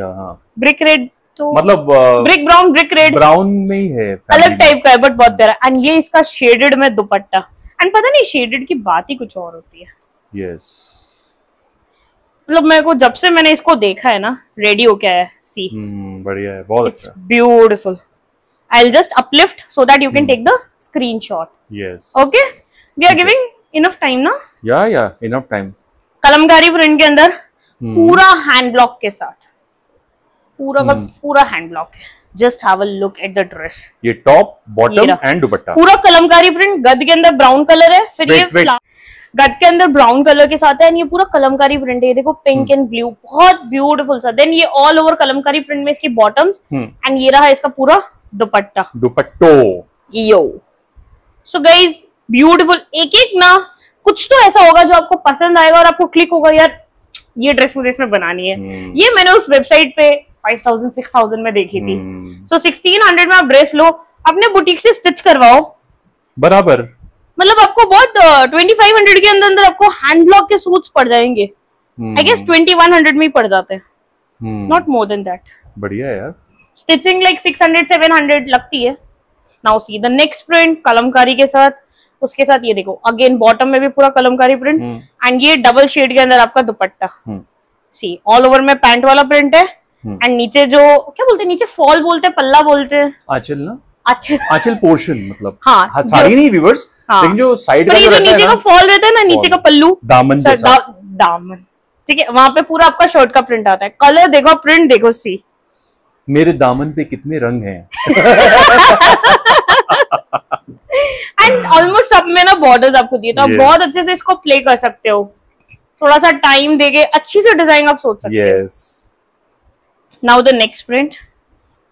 brick red तो मतलब brick brown, brick red brown में ही है, अलग टाइप का है बट बहुत प्यारा। एंड ये इसका शेडेड में दुपट्टा एंड पता नहीं शेडेड की बात ही कुछ और होती है। यस मतलब मेरे को जब से मैंने इसको देखा है ना रेडी हो गया है। सी बढ़िया है, बहुत अच्छा, beautiful. I will just uplift so that you can take the screenshot. Yes okay, we are giving enough time ना, या इनफ टाइम। कलमकारी प्रिंट के अंदर पूरा हैंड ब्लॉक के साथ, पूरा का पूरा हैंड ब्लॉक है। Just have a look at the dress, ये टॉप बॉटम एंड दुपट्टा पूरा कलमकारी प्रिंट। गद के अंदर ब्राउन कलर है, फिर ये गद के अंदर ब्राउन कलर के साथ है एंड ये पूरा कलमकारी प्रिंट है। ये देखो पिंक एंड ब्लू, बहुत ब्यूटीफुल सा। देन ये ऑल ओवर कलमकारी प्रिंट में इसकी बॉटम्स एंड ये रहा इसका पूरा दुपट्टा, दुपट्टो यो। सो गाइस ब्यूटीफुल, एक एक ना कुछ तो ऐसा होगा जो आपको पसंद आएगा और आपको क्लिक होगा यार ये ड्रेस मुझे इसमें बनानी है। ये मैंने उस वेबसाइट पे 5000-6000 में देखी थी। सो 1600 में आप ड्रेस लो, अपने बुटीक से स्टिच करवाओ बराबर, मतलब आपको बहुत 2500 के अंदर अंदर आपको हैंड ब्लॉक के सूट्स पड़ जाएंगे। आई गेस 2100 में ही पड़ जाते हैं, नॉट मोर देन दैट। बढ़िया यार, स्टिचिंग लाइक 600-700 लगती है। Now see the next print Kalamkari के साथ, उसके साथ ये देखो अगेन बॉटम में भी पूरा कलमकारी प्रिंट एंड ये डबल शेड के अंदर आपका दुपट्टा। सी ऑल ओवर में पैंट वाला प्रिंट है एंड नीचे जो क्या बोलते हैं, नीचे फॉल बोलते हैं, पल्ला बोलते हैं, आंचल ना, आंचल पोर्शन, मतलब हाँ साड़ी नहीं व्यूअर्स, लेकिन जो साइड का नीचे का फॉल रहता है ना, नीचे का पल्लू दामन जैसा, दामन ठीक है, वहां पे पूरा आपका शर्ट का प्रिंट आता है। कलर देखो, प्रिंट देखो, सी मेरे दामन पे कितने रंग हैं एंड ऑलमोस्ट सब में ना बॉर्डर्स आपको दिए, तो आप बहुत अच्छे से इसको प्ले कर सकते हो, थोड़ा सा टाइम देके अच्छी से डिजाइन आप सोच सकते हो। Now the next print,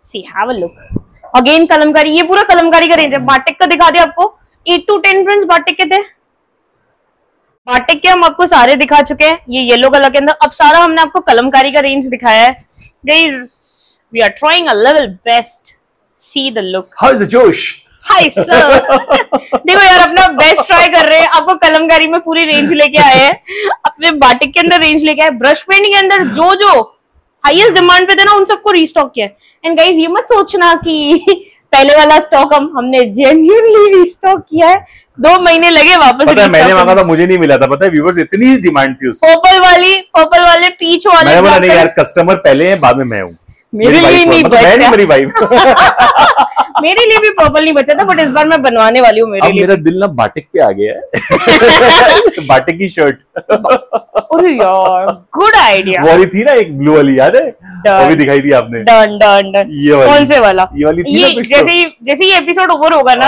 see have a look again Kalamkari. ये पूरा कलमकारी का रेंज है। बाटिक का दिखा दिया आपको, 8 to 10 प्रिंट्स बाटिक के थे, बाटिक के हम आपको सारे दिखा चुके हैं। ये येलो कलर के अंदर अब सारा हमने आपको कलमकारी का रेंज दिखाया है। Guys we are trying a level best, see the look, how is the जोश। हाय सर, देखो यार अपना बेस्ट ट्राई कर रहे हैं, आपको कलमकारी में पूरी रेंज लेके आए हैं, अपने बाटिक के अंदर रेंज लेके आए, ब्रश पेंटिंग के अंदर जो जो हाईएस्ट डिमांड पे थे ना उन सबको रीस्टॉक किया। एंड गाइस ये मत सोचना कि पहले वाला स्टॉक हमने जेन्युइनली रीस्टॉक किया है, 2 महीने लगे वापस। पता है मैंने मांगा था, मुझे नहीं मिला था, पता है व्यूअर्स, इतनी डिमांड थी उसकी। पर्पल वाले, पीच वाले, मैंने बोला नहीं यार कस्टमर पहले हैं बाद में मैं हूँ, मेरे लिए नहीं बचा, मेरी वाइफ मेरे लिए भी पर्पल नहीं बचा था, बट इस बार मैं बनवाने वाली हूँ। मेरा दिल ना बाटिक पे आ गया है, बाटिक की शर्ट। अरे यार गुड आइडिया, वाली थी ना एक ब्लू वाली, याद है वो भी दिखाई थी आपने, डन डन डन, ये वाली कौन से वाला, ये वाली थी ना। जैसे ही एपिसोड ओवर होगा ना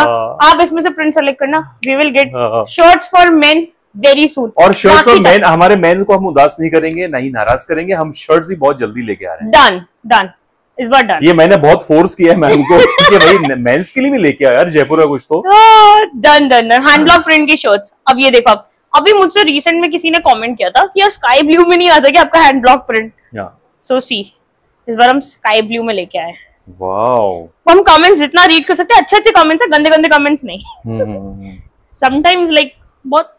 आप इसमें से प्रिंट सेलेक्ट करना, we will get shirts for men very soon. और शर्ट्स और मेन, हमारे मेन को हम उदास नहीं करेंगे, ना ही नाराज करेंगे, हम शर्ट्स भी बहुत जल्दी लेके आ रहे हैं। डन डन, इस बार डन। ये मैंने बहुत फोर्स किया है मैम को कि भाई मेंस के लिए भी लेके आओ यार जयपुर का कुछ तो। Done done, hand block print की शर्ट्स। अब ये देखो, आप अभी मुझसे रिसेंट में किसी ने कमेंट किया था कि यार स्काई ब्लू में नहीं आता क्या आपका hand block print, so see इस बार हम स्काई ब्लू में लेके आए। वाओ, हम कमेंट्स जितना रीड कर सकते हैं, अच्छे कमेंट्स है, गंदे गंदे कमेंट्स नहीं। समटाइम्स लाइक बहुत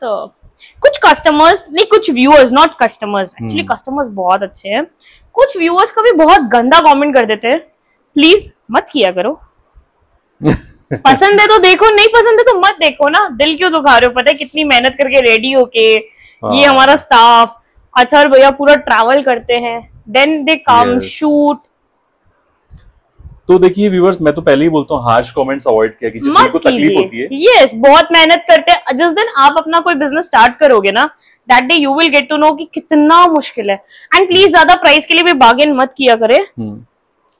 कुछ कस्टमर्स नहीं, कुछ viewers, not customers, actually customers बहुत अच्छे हैं, कुछ व्यूअर्स कभी बहुत गंदा कमेंट कर देते हैं, प्लीज मत किया करो। पसंद है तो देखो, नहीं पसंद है तो मत देखो ना, दिल क्यों दुखा रहे हो। पता है कितनी मेहनत करके रेडी होके, ये हमारा स्टाफ, अथर भैया पूरा ट्रैवल करते हैं, देन दे कम शूट। तो देखिए व्यूअर्स, मैं तो पहले ही बोलता हूँ हार्श कमेंट्स अवॉइड किया कीजिए, जिनको तकलीफ होती है। यस, बहुत मेहनत करते हैं। जिस दिन आप अपना कोई बिजनेस स्टार्ट करोगे ना, that day you will get to know कि कितना मुश्किल है। एंड प्लीज ज्यादा प्राइस के लिए भी बार्गेन मत किया करे,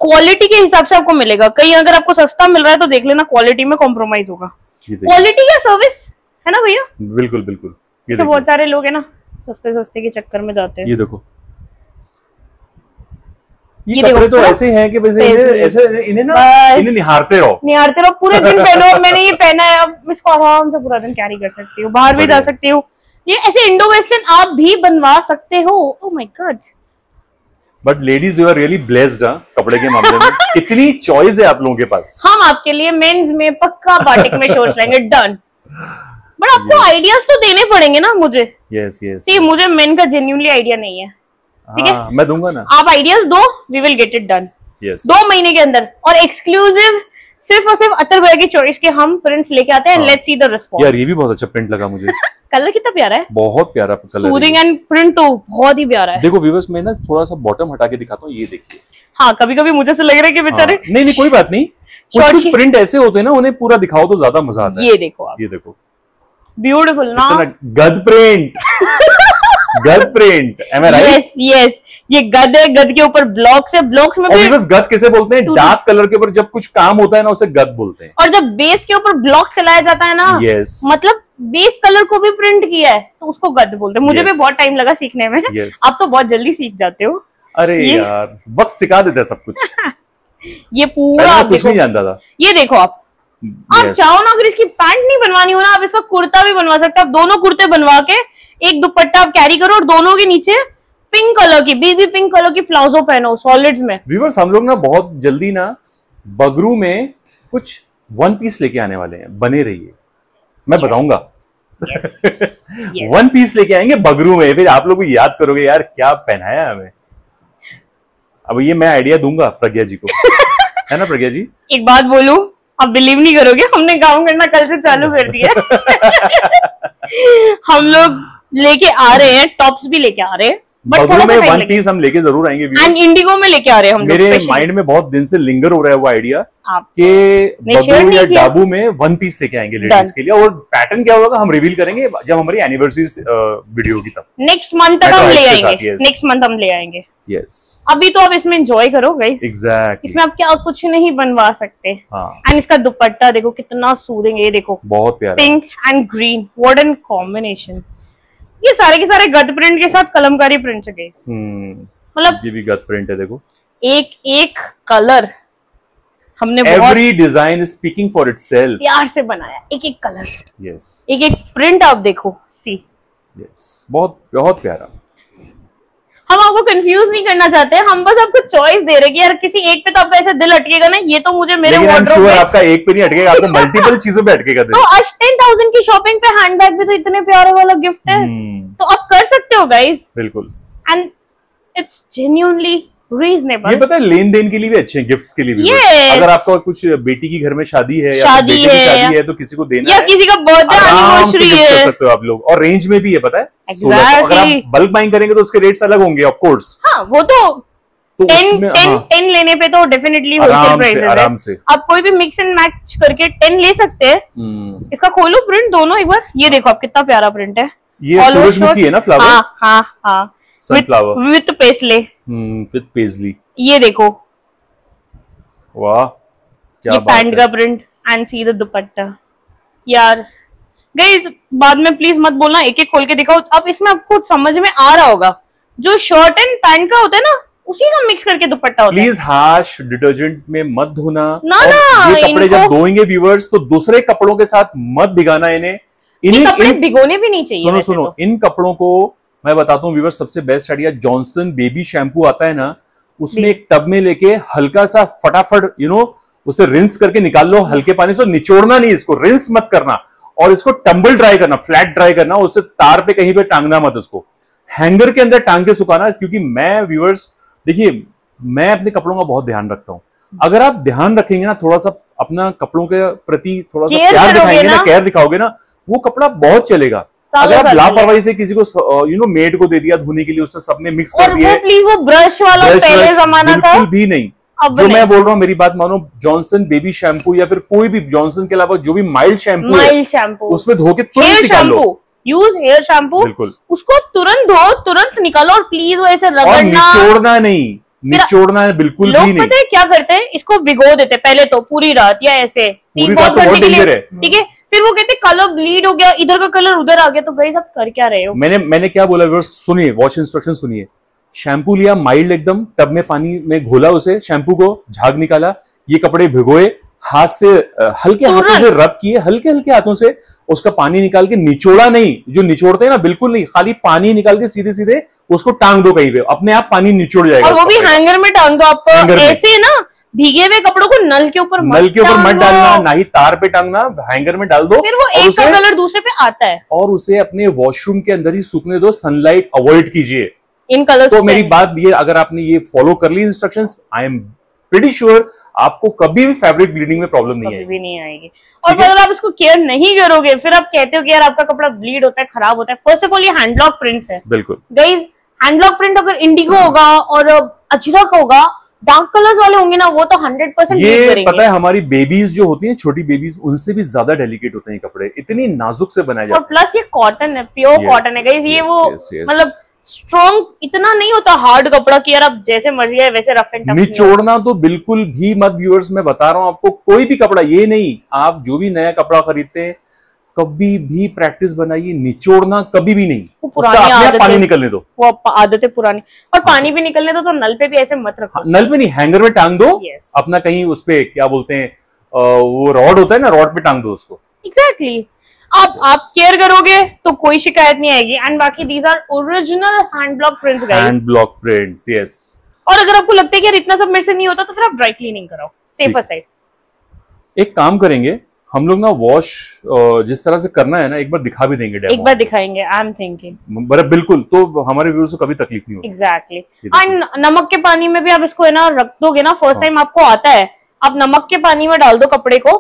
क्वालिटी के हिसाब से आपको मिलेगा। कहीं अगर आपको सस्ता मिल रहा है तो देख लेना क्वालिटी में कॉम्प्रोमाइज होगा, क्वालिटी या सर्विस है ना भैया। बिल्कुल बिल्कुल, जैसे बहुत सारे लोग है ना सस्ते सस्ते के चक्कर में जाते हैं। ये देखो, ये कपड़े तो ऐसे हैं कि बस ऐसे इन्हें निहारते रहो पूरे दिन। पहनो, मैंने ये पहना है, अब इसको आराम से पूरा दिन कैरी कर सकती हूँ, बाहर भी जा सकती हूँ। ये ऐसे इंडो वेस्टर्न आप भी बनवा सकते हो। Oh my god, but ladies you are really blessed है कपड़े के मामले में, कितनी चॉइस है आप लोगों के पास। हम आपके लिए मेंस में पक्का बाटिक में शोर्ट्स लेंगे, डन। बट आपको आइडियाज तो देने पड़ेंगे ना मुझे। यस यस, सी मुझे मेन का जेन्युइनली आइडिया नहीं है, ठीक है, मैं दूंगा ना, आप आइडियाज दो, we will get it done. 2 महीने के अंदर, और एक्सक्लूसिव सिर्फ और सिर्फ अतर भैया की चॉइस के हम प्रिंट्स लेके आते हैं। Let's see the response. यार ये भी बहुत अच्छा प्रिंट लगा मुझे। कलर कितना प्यारा है, बहुत प्यारा कलर, सूदिंग, एंड प्रिंट तो बहुत ही प्यारा है। देखो व्यूअर्स, मैं ना थोड़ा सा बॉटम हटा के दिखाता हूँ, ये देखिए। हाँ, कभी कभी मुझे से लग रहा है कि बेचारे, नहीं नहीं कोई बात नहीं, कुछ प्रिंट ऐसे होते हैं ना उन्हें पूरा दिखाओ तो ज्यादा मजा आता है। ये देखो आप, ये देखो ब्यूटीफुल ना, गद प्रिंट, गद print, am I right? Yes, yes. ये गद है, गद के ऊपर ब्लॉक्स है, ब्लॉक्स में भी गद किसे बोलते हैं, डार्क कलर के ऊपर जब कुछ काम होता है ना उसे गद बोलते हैं। और जब बेस के ऊपर ब्लॉक चलाया जाता है ना, yes, मतलब बेस कलर को भी प्रिंट किया है तो उसको गद बोलते हैं। मुझे भी बहुत टाइम लगा सीखने में, आप तो बहुत जल्दी सीख जाते हो। अरे यार वक्त सिखा देता है सब कुछ। ये पूरा कुछ नहीं जानता था। ये देखो आप चाहो ना, अगर इसकी पैंट नहीं बनवानी हो ना, आप इसका कुर्ता भी बनवा सकते हो। आप दोनों कुर्ते बनवा के एक दुपट्टा आप कैरी करो, और दोनों के नीचे पिंक कलर की, बेबी पिंक कलर की प्लाजो पहनो, सॉलिड्स में। व्यूअर्स, हम लोग ना बहुत जल्दी ना बगरू में कुछ वन पीस लेके आने वाले हैं, बने रहिए, मैं बताऊंगा। वन पीस लेके आएंगे बगरू में, फिर आप लोग भी याद करोगे यार क्या पहनाया हमें। अब ये मैं आइडिया दूंगा प्रज्ञा जी को, है ना प्रज्ञा जी। एक बात बोलू, आप बिलीव नहीं करोगे, हमने काम करना कल से चालू कर दिया। हम लोग लेके आ रहे हैं, टॉप्स भी लेके आ रहे हैं, बट थोड़ा सा वन पीस हम लेके जरूर आएंगे, एंड इंडिगो में लेके आ रहे हैं हम। मेरे माइंड में बहुत दिन से लिंगर हो रहा है वो आइडिया कि बगरू या डाबू में वन पीस लेके आएंगे लेडीज के लिए, और पैटर्न क्या होगा हम रिवील करेंगे जब हमारी एनिवर्सरी वीडियो की, तब नेक्स्ट मंथ तक हम ले आएंगे। Yes. अभी तो आप इसमें एंजॉय करो गाइस। Exactly. इसमें आप क्या कुछ नहीं बनवा सकते। एंड इसका दुपट्टा देखो कितना सूदिंग, ये देखो बहुत प्यारा, pink and green, what an combination. ये सारे के सारे गद प्रिंट के साथ कलमकारी प्रिंट है गाइस। मतलब ये भी गद प्रिंट है, देखो एक एक कलर हमने every design is speaking for itself, प्यार से बनाया एक एक कलर। यस एक एक प्रिंट आप देखो, सी यस बहुत बहुत प्यारा। हम आपको कंफ्यूज नहीं करना चाहते, हम बस आपको चॉइस दे रहे कि यार किसी एक पे तो आपका ऐसे दिल अटकेगा ना, ये तो मुझे मेरे वॉर्डरोब में आपका एक पे नहीं अटकेगा, आपको मल्टीपल चीजों पे अटकेगा। तो 10,000 की शॉपिंग पे हैंडबैग भी तो इतने प्यारे वाला गिफ्ट है, तो आप कर सकते हो गाइस बिल्कुल। And it's genuinely reasonable. ये पता है लेन देन के लिए भी अच्छे हैं, गिफ्ट्स के लिए भी। अगर आपका कुछ बेटी की घर में शादी है या बेटे की शादी है तो किसी को देना है, या किसी का बर्थडे एनिवर्सरी है, कर सकते हो आप लोग। और रेंज में भी है, पता है अगर आप बल्क बाइंग करेंगे तो उसके रेट्स अलग होंगे ऑफ कोर्स। हाँ वो तो 10 लेने पे तो डेफिनेटली होलसेल प्राइस है, आराम से आप कोई भी मिक्स एंड मैच करके 10 ले सकते हैं। इसका खोलो प्रिंट दोनों एक बार, ये देखो आप कितना प्यारा प्रिंट है, ये सूरजमुखी है ना फ्लावर। हाँ हाँ हाँ sunflower with paisley, with paisley. ये देखो वाह क्या बात है, पैंट का print and see the dupatta. यार गाइस बाद में प्लीज मत बोलना एक एक खोल के दिखाओ, अब इसमें आपको समझ में आ रहा होगा जो शर्ट एंड पैंट का होता है ना उसी का मिक्स करके दुपट्टा होता है। प्लीज हार्श डिटर्जेंट में मत धोना ना ना, ये कपड़े जब धोएंगे व्यूअर्स तो दूसरे कपड़ों के साथ मत भिगाना इन्हें, इन्हें भिगोने भी नहीं चाहिए। सुनो सुनो, इन कपड़ों को मैं बताता हूँ व्यूअर्स सबसे best idea, Johnson baby shampoo आता है ना, उसमें एक टब में लेके हल्का सा फटाफट यू नो उसे रिंस करके निकाल लो हल्के पानी से, निचोड़ना नहीं इसको, रिंस मत करना और इसको टंबल ड्राई करना, फ्लैट ड्राई करना, उससे तार पे कहीं पे टांगना मत, उसको हैंगर के अंदर टांग के सुखाना। क्योंकि मैं व्यूअर्स देखिए मैं अपने कपड़ों का बहुत ध्यान रखता हूँ, अगर आप ध्यान रखेंगे ना थोड़ा सा, अपना कपड़ों के प्रति थोड़ा सा प्यार दिखाएंगे ना, केयर दिखाओगे ना, वो कपड़ा बहुत चलेगा। अगर आप लापरवाही से किसी को यू नो मेड को दे दिया धोने के लिए, उसने सबने मिक्स कर दिया, प्लीज वो ब्रश वाला पहले जमाना था बिल्कुल भी नहीं। जो मैं बोल रहा हूँ मेरी बात मानो, जॉनसन बेबी शैम्पू या फिर कोई भी जॉनसन के अलावा जो भी माइल्ड शैम्पू उसमें धो के तुरंत निकालो, यूज हेयर शैम्पू बिल्कुल, उसको तुरंत धो तुरंत निकालो और प्लीज वो ऐसे रगड़ना, निचोड़ना नहीं, निचोड़ना बिल्कुल भी नहीं। पता है क्या करते हैं, इसको भिगो देते पहले तो पूरी रात या ऐसे 3-4 घंटे के लिए, ठीक है, फिर वो कहते कलर ब्लीड हो गया, इधर का कलर उधर आ गया, तो गाइस आप कर क्या रहे हो। मैंने क्या बोला व्यूअर्स सुनिए, वॉश इंस्ट्रक्शन सुनिए। शैम्पू लिया माइल्ड एकदम, टब में पानी में घोला उसे, शैम्पू को झाग निकाला, ये कपड़े भिगोए, हाथ से हल्के हाथों से रब किए, हल्के हल्के हाथों से उसका पानी निकाल के, निचोड़ा नहीं, जो निचोड़ते हैं ना बिल्कुल नहीं, खाली पानी निकाल के सीधे सीधे उसको टांग दो कहीं पे, अपने आप पानी निचोड़ जाएगा। और वो भी हैंगर में टांग दो आप, ऐसे ना भीगे हुए कपड़ों को नल के ऊपर मत डालना, ना ही तार पे टांगना, हैंगर में डाल दो, फिर वो एक का कलर दूसरे पे आता है, और उसे अपने वॉशरूम के अंदर ही सूखने दो, सनलाइट अवॉइड कीजिए इन कलर। तो मेरी बात ये, अगर आपने ये फॉलो कर ली instructions, I am pretty sure आपको कभी भी फैब्रिक ब्लीडिंग में प्रॉब्लम नहीं आएगी। और अगर आप इसको केयर नहीं करोगे, फिर आप कहते हो कि यार आपका कपड़ा ब्लीड होता है, खराब होता है। फर्स्ट ऑफ ऑल ये हैंडलॉक प्रिंट है बिल्कुल गाइस, हैंडलॉक प्रिंट अगर इंडिगो होगा और अजरक होगा, डार्क कलर्स वाले होंगे ना, वो तो 100% ये करेंगे। पता है हमारी बेबीज जो होती हैं, छोटी बेबीज, उनसे भी ज्यादा डेलिकेट होते हैं कपड़े, इतनी नाजुक से बनाए जाते हैं। और प्लस ये कॉटन है, प्योर कॉटन है गाइस, ये वो मतलब स्ट्रॉन्ग इतना नहीं होता हार्ड कपड़ा कि यार आप जैसे मर्जी है वैसे रफ एंड टफ। निचोड़ना तो बिल्कुल भी मत व्यूअर्स, मैं बता रहा हूँ आपको, कोई भी कपड़ा, ये नहीं, आप जो भी नया कपड़ा खरीदते हैं कभी भी प्रैक्टिस बनाइए, निचोड़ना कभी भी नहीं, उसका पानी निकलने दो, वो आदतें पुरानी। और पानी भी निकलने दो तो नल पे भी ऐसे मत रखो, नल पे नहीं, हैंगर में टांग दो अपना, कहीं उसपे क्या बोलते हैं वो रॉड होता है ना, रॉड पे टांग दो उसको। एग्जैक्टली आप केयर करोगे तो कोई शिकायत नहीं आएगी। एंड बाकी these are original hand block prints yes. और अगर आपको लगता है कि यार इतना सब मेरे से नहीं होता, तो फिर आप ड्राई क्लीनिंग कराओ, सेफर साइड। एक काम करेंगे हम लोग ना, वॉश जिस तरह से करना है ना, एक बार दिखा भी देंगे, एक बार दिखाएंगे, आई एम थिंकिंग बिल्कुल, तो हमारे व्यूअर्स को कभी तकलीफ नहीं होगी। एग्जैक्टली। और नमक के पानी में भी आप इसको है ना रख दोगे ना, फर्स्ट टाइम आपको आता है, आप नमक के पानी में डाल दो कपड़े को,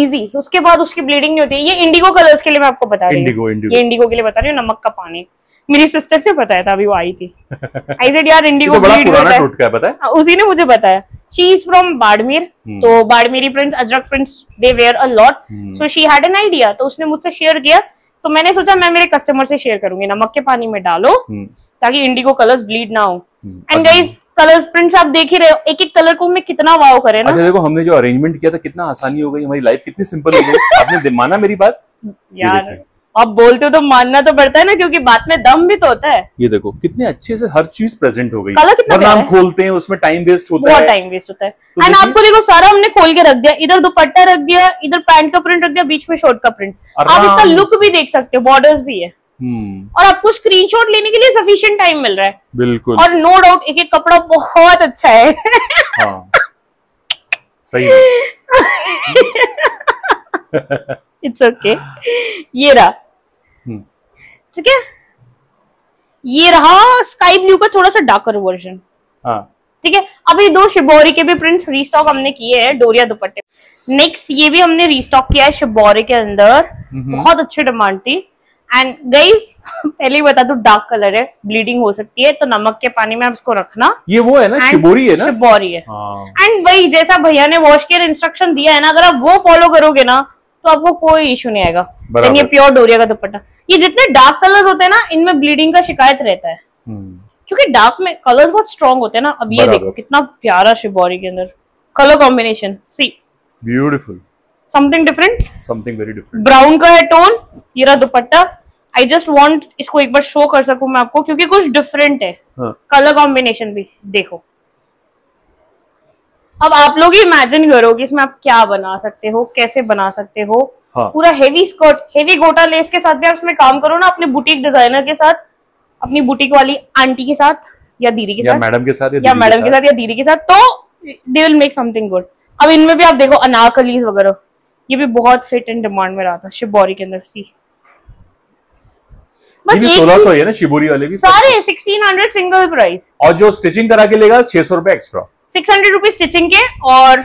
इजी, उसके बाद उसकी ब्लीडिंग नहीं होती। ये इंडिगो कलर्स के लिए मैं आपको बता रही हूँ, इंडिगो के लिए बता रही हूँ, नमक का पानी। मेरी सिस्टर ने बताया था, अभी वो आई थी, आई सेड यार इंडिगो ब्लीड होता है, उसी ने मुझे बताया। She is from Barmer, तो बाड़मेरी prints, Ajrak prints, they wear a lot, so she had an idea, तो उसने मुझसे शेयर किया, तो मैंने सोचा मैं मेरे कस्टमर से शेयर करूंगी, नमक के पानी में डालो ताकि इंडिगो कलर्स ब्लीड ना हो। एंड गाइस कलर्स प्रिंट्स आप देख ही रहे हो, एक एक कलर को मैं कितना वाव करे ना। अच्छा देखो हमने जो अरेंजमेंट किया था कितना आसानी हो गई, हमारी लाइफ कितनी सिंपल हो गई। आपने माना मेरी बात यार, आप बोलते हो तो मानना तो पड़ता है ना, क्योंकि बात में दम भी तो होता है। ये देखो कितने अच्छे से हर चीज प्रेजेंट हो गई, वरना हम खोलते हैं उसमें टाइम वेस्ट होता है, बहुत टाइम वेस्ट होता है। एंड आपको देखो सारा हमने खोल के रख दिया, इधर दुपट्टा रख दिया, इधर पैंट का प्रिंट रख दिया, बीच में शॉर्ट का प्रिंट। आप इसका लुक भी देख सकते हो, बॉर्डर्स भी है और आपको स्क्रीनशॉट लेने के लिए सफिशिएंट टाइम मिल रहा है। बिल्कुल, और नो डाउट एक एक कपड़ा बहुत अच्छा है। हाँ, सही है। इट्स ओके ये रहा ठीक है, ये रहा स्काई ब्लू का थोड़ा सा डार्कर वर्जन। हाँ ठीक है, अभी दो शिबोरी के भी प्रिंट्स रीस्टॉक हमने किए हैं डोरिया दुपट्टे। नेक्स्ट ये भी हमने रीस्टॉक किया है शिबोरी के अंदर, बहुत अच्छी डिमांड थी। एंड गाइस पहले ही बता दो डार्क कलर है, ब्लीडिंग हो सकती है, तो नमक के पानी में आप इसको रखना। ये वो है ना शिबोरी है ना, शिबोरी है। एंड वही जैसा भैया ने वॉश केयर इंस्ट्रक्शन दिया है ना, अगर आप वो फॉलो करोगे ना तो आपको कोई इश्यू नहीं आएगा। लेकिन ये प्योर डोरिया का दुपट्टा, ये जितने डार्क कलर्स होते हैं ना इनमें ब्लीडिंग का शिकायत रहता है, क्योंकि डार्क में कलर्स बहुत स्ट्रॉन्ग होते हैं ना। अब ये देखो कितना प्यारा शिबोरी के अंदर colour combination, see beautiful, something different, something very different. Brown का है टोन, ये रहा दुपट्टा। आई जस्ट वॉन्ट इसको एक बार शो कर सकूं मैं आपको, क्योंकि कुछ डिफरेंट है कलर कॉम्बिनेशन भी। देखो अब आप लोग ही इमेजिन करोगे इसमें आप क्या बना सकते हो, कैसे बना सकते हो। पूरा heavy skirt, heavy gota lace के साथ भी आप इसमें काम करो ना, अपने बुटीक डिजाइनर के साथ, अपनी बुटीक वाली आंटी के साथ या दीदी के साथ, मैडम के साथ या मैडम के साथ या दीदी के साथ, तो they will make something good. अब इनमें भी आप देखो अनारकलीज वगैरह, ये भी बहुत हिट एंड डिमांड में रहा था शिबोरी के अंदर। सी बस 1600 है ना शिबोरी वाले भी सारे, 1600 सिंगल प्राइस, और जो स्टिचिंग करा के लेगा 600 रुपए एक्स्ट्रा, 600 रुपीज स्टिचिंग के और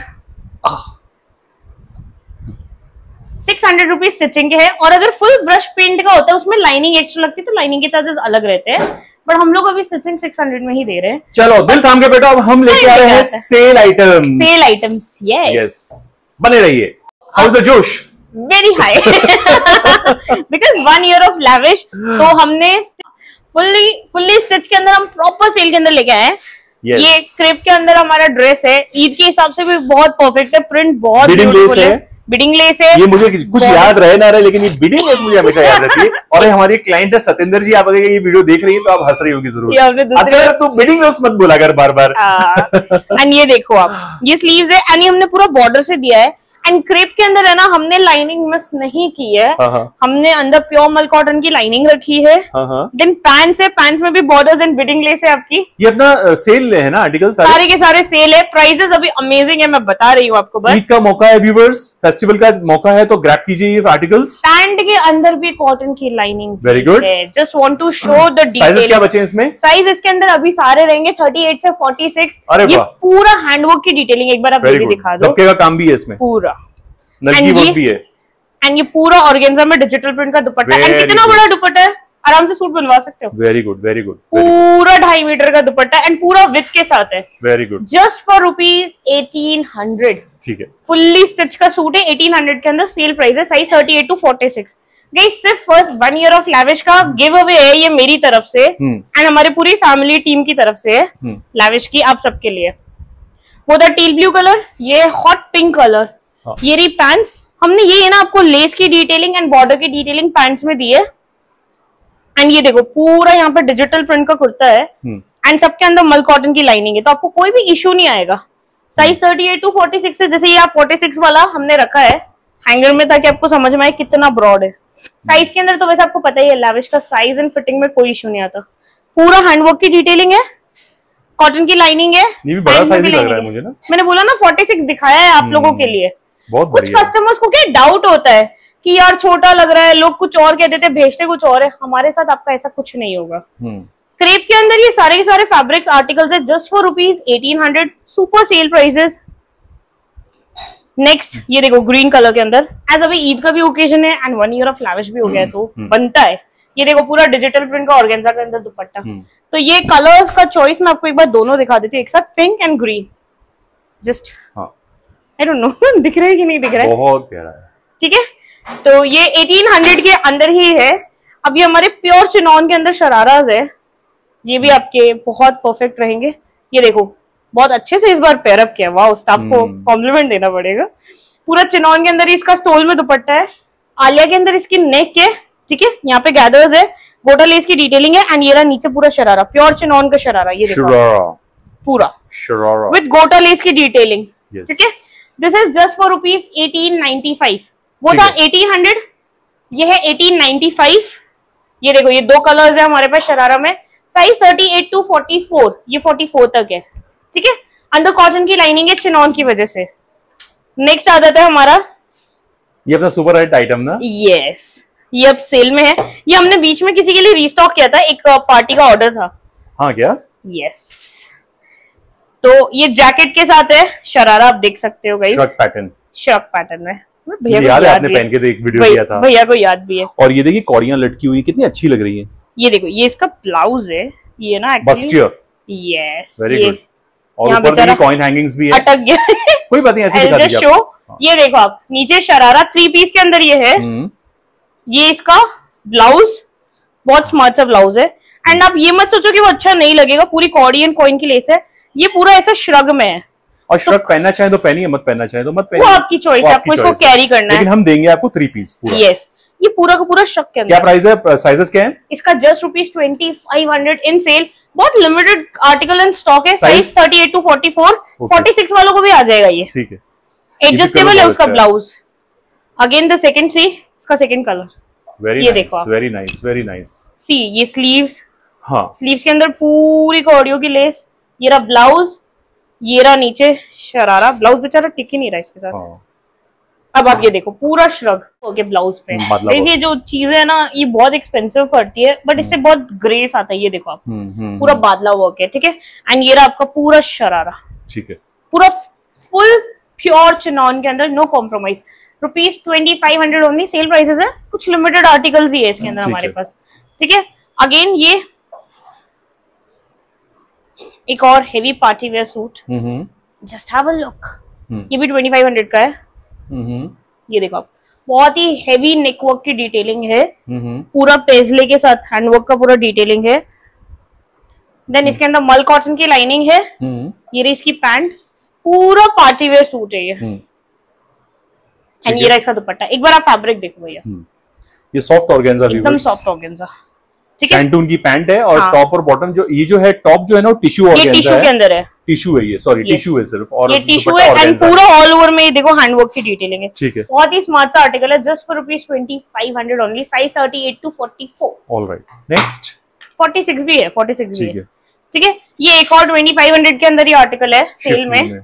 600 रुपीज स्टिचिंग के है। और अगर फुल ब्रश पेंट का होता है उसमें लाइनिंग एक्स्ट्रा लगती है, तो लाइनिंग के चार्जेस अलग रहते हैं, पर हम लोग अभी स्टिचिंग 600 में ही दे रहे हैं। चलो दिल थाम के बैठो, अब हम लेके आ रहे हैं sale item, sale items. Yes बने रहिए। How's the josh? Very high, because 1 year of Lavish. तो हमने फुल्ली स्टिच के अंदर हम प्रॉपर सेल के अंदर लेके आए हैं। ये क्रेप के अंदर हमारा ड्रेस है, ईद के हिसाब से भी बहुत परफेक्ट है, प्रिंट बहुत ब्यूटीफुल है, बिडिंग लेस है। ये मुझे कुछ याद रहे ना रहे, लेकिन ये बिडिंग लेस मुझे हमेशा याद रहती है। और हमारी क्लाइंट है सतेंद्र जी, आप अगर ये वीडियो देख रही है तो आप हंस रही होगी जरूर, अगर तो बिडिंग लेस मत बोला कर बार बार। एंड ये देखो आप, ये स्लीव्स है एंड ये हमने पूरा बॉर्डर से दिया है। एंड क्रेप के अंदर है ना, हमने लाइनिंग मिस नहीं की है, हमने अंदर प्योर मल कॉटन की लाइनिंग रखी है। देन पैंट्स है, पैंट्स में भी बॉर्डर्स एंड बिडिंग लेस है आपकी। ये अपना सेल है ना, आर्टिकल सारे के सारे सेल है, प्राइसेस अभी अमेजिंग है, मैं बता रही हूँ आपको। बस ईद का मौका है व्यूवर्स, फेस्टिवल का मौका है, तो ग्रैब कीजिए ये आर्टिकल्स। पैंट के अंदर भी कॉटन की lining, very good, just want to show the detail. Sizes क्या बचे इसमें? साइज इसके अंदर अभी सारे रहेंगे 38 से 46। ये पूरा हैंडवर्क की डिटेलिंग एक बार आप दिखा दो, का काम भी है इसमें पूरा, नलकी वर्क भी है। एंड ये पूरा ऑर्गेन्जा में डिजिटल प्रिंट का दुपट्टा, एंड कितना बड़ा दुपट्टा है, आराम से सूट बनवा सकते हो। वेरी गुड, वेरी गुड, पूरा 2.5 मीटर का दुपट्टा एंड पूरा विथ के साथ है। Very good, just for ₹1800। ठीक है, फुल्ली स्टिच का सूट है, 1800 के अंदर सेल प्राइस है, साइज 38 to 46। गाइस सिर्फ फर्स्ट 1 ईयर ऑफ लैविश का गिव अवे है, ये मेरी तरफ से एंड हमारे पूरी फैमिली टीम की तरफ से है लैविश की, आप सबके लिए। वो था टील ब्लू कलर, ये हॉट पिंक कलर। ये रही पैंट्स, हमने ये ना आपको लेस की डिटेलिंग एंड बॉर्डर की डिटेलिंग पैंट्स में दी है। एंड ये देखो पूरा यहाँ पे डिजिटल प्रिंट का कुर्ता है एंड सबके अंदर मल कॉटन की लाइनिंग है, तो आपको कोई भी इश्यू नहीं आएगा। साइज 38 to 46 है, जैसे ये आप 46 वाला हमने रखा है हैंगर में, ताकि आपको समझ में आए कितना ब्रॉड है साइज के अंदर। तो वैसे आपको पता ही है लैविश का साइज एंड फिटिंग में कोई इश्यू नहीं आता, पूरा हैंडवर्क की डिटेलिंग है, कॉटन की लाइनिंग है। ये भी बड़ा साइज लग रहा है मुझे ना, मैंने बोला ना 46 दिखाया है आप लोगों के लिए। कुछ कस्टमर्स को क्या डाउट होता है कि यार छोटा लग रहा है, लोग कुछ और कहते थे, भेजते कुछ और है, हमारे साथ आपका ऐसा कुछ नहीं होगा। क्रेप के अंदर ये सारे के सारे फैब्रिक्स आर्टिकल्स है, just for ₹1800, super sale prices. Next ये देखो ग्रीन कलर के अंदर, एज अभी ईद का भी ओकेजन है एंड 1 ईयर ऑफ लैविश भी हो गया तो बनता है। ये देखो पूरा डिजिटल प्रिंट का ऑर्गेन्जा के अंदर दुपट्टा। तो ये कलर्स का चॉइस मैं आपको एक बार दोनों दिखा देती हूँ, एक साथ pink and green. Just I don't know दिख रहा है कि नहीं दिख रहा है, बहुत प्यारा है। ठीक है, तो ये 1800 के अंदर ही है। अब ये हमारे प्योर चिनॉन के अंदर शराराज है, ये भी आपके बहुत परफेक्ट रहेंगे। ये देखो बहुत अच्छे से इस बार पेयरअप किया, वाह, स्टाफ को कॉम्प्लीमेंट देना पड़ेगा। पूरा चिनौन के अंदर ही इसका स्टोल में दुपट्टा है, आलिया के अंदर इसकी नेक के, ठीक है, यहाँ पे गैदर्स है, गोटा लेस की डिटेलिंग है, एंड ये रहा नीचे पूरा शरारा, प्योर चिनौन का शरारा, ये देखो पूरा शरारा विद गोटा लेस की डिटेलिंग, ठीक है। दिस इज जस्ट फॉर ₹1895, वो था 1800, ये है 1895। ये देखो ये दो कलर्स है हमारे पास शरारा में, साइज 38 to 44, ये 44 तक है, ठीक है। अंदर कॉटन की लाइनिंग है चिनॉन की वजह से। नेक्स्ट आ जाता है हमारा ये अपना सुपर हिट आइटम ना, यस, ये अब सेल में है। ये हमने बीच में किसी के लिए रीस्टॉक किया था, एक पार्टी का ऑर्डर था, हाँ क्या, यस। तो ये जैकेट के साथ है शरारा, आप देख सकते हो guys, shirt pattern, shirt pattern है, भैया को याद पहन के देख वीडियो किया था, भैया को याद भी है। और ये देखिए कौड़ियां लटकी हुई कितनी अच्छी लग रही है। ये देखो ये इसका ब्लाउज है, ये ना एक्चुअली, यस, वेरी गुड। और ऊपर भी कॉइन हैंगिंग्स भी है, अटक गया कोई बात नहीं, ऐसे ही दिखा दिया आप। ये देखो आप नीचे शरारा 3 पीस के अंदर ये है, ये इसका ब्लाउज बहुत स्मार्ट सा ब्लाउज है। एंड आप ये मत सोचो कि वो अच्छा नहीं लगेगा, पूरी कॉडी एंड कॉइन की लेस है, ये पूरा ऐसा श्रग में है। और श्रग पहनना चाहे तो पहनिए, मत पहनना चाहे तो मत पहनिए, वो आपकी चॉइस है, आपको इसको कैरी करना है, लेकिन हम देंगे आपको 3 पीस पूरा, यस। ये पूरा का पूरा श्रग के अंदर। क्या प्राइस है, साइजेस क्या है इसका? जस्ट ₹2500 इन सेल, बहुत लिमिटेड आर्टिकल इन स्टॉक है। साइज 38 टू 44, 46 वालों को भी आ जाएगा ये, ठीक है। एडजस्टेबल है उसका blouse, again the second see, इसका second colour, very nice, very nice, very nice. See ये स्लीव्स, हाँ स्लीव्स के अंदर पूरी कॉडियो की लेस, ये रहा ब्लाउज, ये रहा नीचे शरारा, ब्लाउज बेचारा टिक ही नहीं रहा इसके साथ। अब आप ये देखो पूरा श्रग ओके ब्लाउज पे, मतलब ये जो चीजें है ना ये बहुत एक्सपेंसिव पड़ती है, बट इससे बहुत ग्रेस आता है। ये देखो आप पूरा बादला वर्क है, ठीक है। एंड ये रहा आपका पूरा शरारा, ठीक है, पूरा फुल प्योर चिनॉन के अंदर, no compromise. ₹2500 only sale prices है, कुछ लिमिटेड आर्टिकल्स ही है इसके अंदर हमारे पास, ठीक है। अगेन ये एक और heavy party wear suit, just have a look, ये भी ₹2500 का है। ये देखो आप बहुत ही हेवी नेकवर्क की डिटेलिंग है, पूरा पेजले के साथ हैंडवर्क का पूरा डिटेलिंग है। देन इसके अंदर मल कॉटन की लाइनिंग है, ये रही इसकी पैंट, पूरा पार्टी वेयर सूट है ये। एंड ये रहा इसका दुपट्टा, एक बार आप फैब्रिक देखो भैया, ये सॉफ्ट ऑर्गेन्जा, एकदम सॉफ्ट ऑर्गेन्जा, ठीक है। सैंटून की पैंट है और टॉप और बॉटम जो ये जो है टॉप जो है ना वो टिश्यू ऑर्गेन्जा है, टिश्यू के अंदर है, टिश्यू है ये, सॉरी टिश्यू है सिर्फ, और ये टिश्यू है। एंड पूरा ऑल ओवर में देखो हैंडवर्क की डिटेलिंग है, ठीक है। बहुत ही स्मार्ट सा आर्टिकल है, just for ₹2500 only, size 38 to 44। Alright, next 46 भी है, 46 भी है, ठीक है। ये एक और ₹2500 के अंदर ही आर्टिकल है सेल में,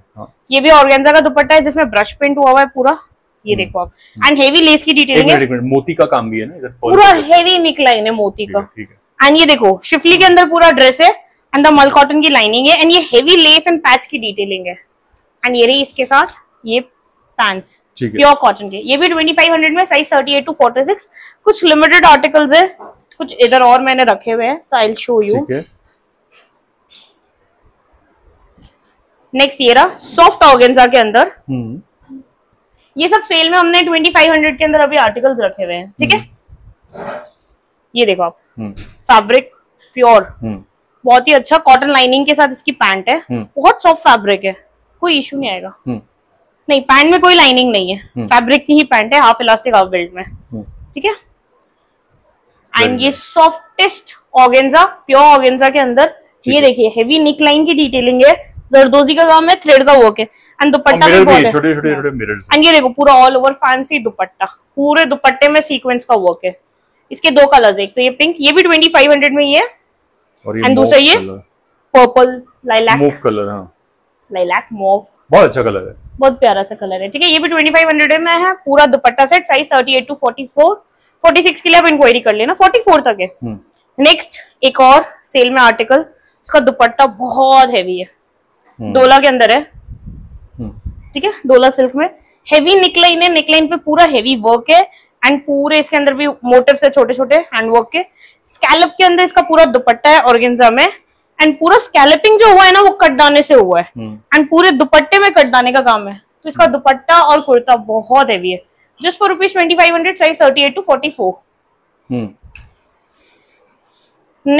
ये भी ऑर्गेन्जा का दुपट्टा है जिसमें ब्रश प्रिंट हुआ हुआ है पूरा, ये देखो आप। एंड हेवी लेस की डिटेलिंग है, मोती का काम भी है ना इधर, पूरा हेवी नेकलाइन है मोती का, ठीक है। एंड ये देखो शिफली के अंदर पूरा ड्रेस है, एंड द मल कॉटन की लाइनिंग है, एंड ये हेवी लेस एंड पैच की डिटेलिंग है। एंड ये रही इसके साथ ये पैंट्स प्योर कॉटन के, ये भी ₹2500 में, साइज 38 to 46। कुछ लिमिटेड आर्टिकल्स है, कुछ इधर और मैंने रखे हुए हैं, तो I will show you. Next ये रहा सॉफ्ट ऑर्गेन्जा के अंदर, ये सब सेल में हमने ₹2500 के अंदर अभी आर्टिकल्स रखे हुए हैं, ठीक है। ये देखो आप फैब्रिक प्योर, बहुत ही अच्छा कॉटन लाइनिंग के साथ इसकी पैंट है, बहुत सॉफ्ट फैब्रिक है, कोई इश्यू नहीं आएगा। नहीं, पैंट में कोई लाइनिंग नहीं है, फैब्रिक की ही पैंट है, हाफ इलास्टिक हाफ बेल्ट में, ठीक है। एंड ये सॉफ्टेस्ट ऑर्गेन्जा, प्योर ऑर्गेन्जा के अंदर, ये देखिए हेवी नेक लाइन की डिटेलिंग है, जरदोजी का काम है, थ्रेड का वर्क है, एंड दुपट्टा भी बहुत है, छोटे छोटे छोटे मिरर्स। एंड ये देखो पूरा ऑल ओवर फैंसी दुपट्टा, पूरे दुपट्टे में सीक्वेंस का वर्क है। इसके दो कलर्स है, एक तो ये पिंक, ये भी ₹2500 में ही है, एंड दूसरा ये पर्पल लाइलैक मूव कलर, हाँ लाइलैक मूव, बहुत अच्छा कलर है, बहुत प्यारा सा कलर है, ठीक है। ये भी ₹2500 में है, पूरा दुपट्टा सेट, साइज 38 to 44, 46 के लिए आप इंक्वायरी कर लेना, 44 तक है। नेक्स्ट एक और सेल में आर्टिकल, इसका दुपट्टा बहुत हैवी है, डोला के अंदर है, ठीक है, डोला सिल्क में, हेवी नेकलाइन है, नेकलाइन पे पूरा हेवी वर्क है, एंड पूरे इसके अंदर भी मोटिव्स है छोटे छोटे हैंडवर्क के। स्कैलप के अंदर इसका पूरा दुपट्टा है ऑर्गेन्जा में, एंड पूरा स्कैलपिंग जो हुआ है ना वो कटदाने से हुआ है, एंड पूरे दुपट्टे में कटदाने का काम है, तो इसका दुपट्टा और कुर्ता बहुत हैवी है, just for ₹2500, size 38 to 44।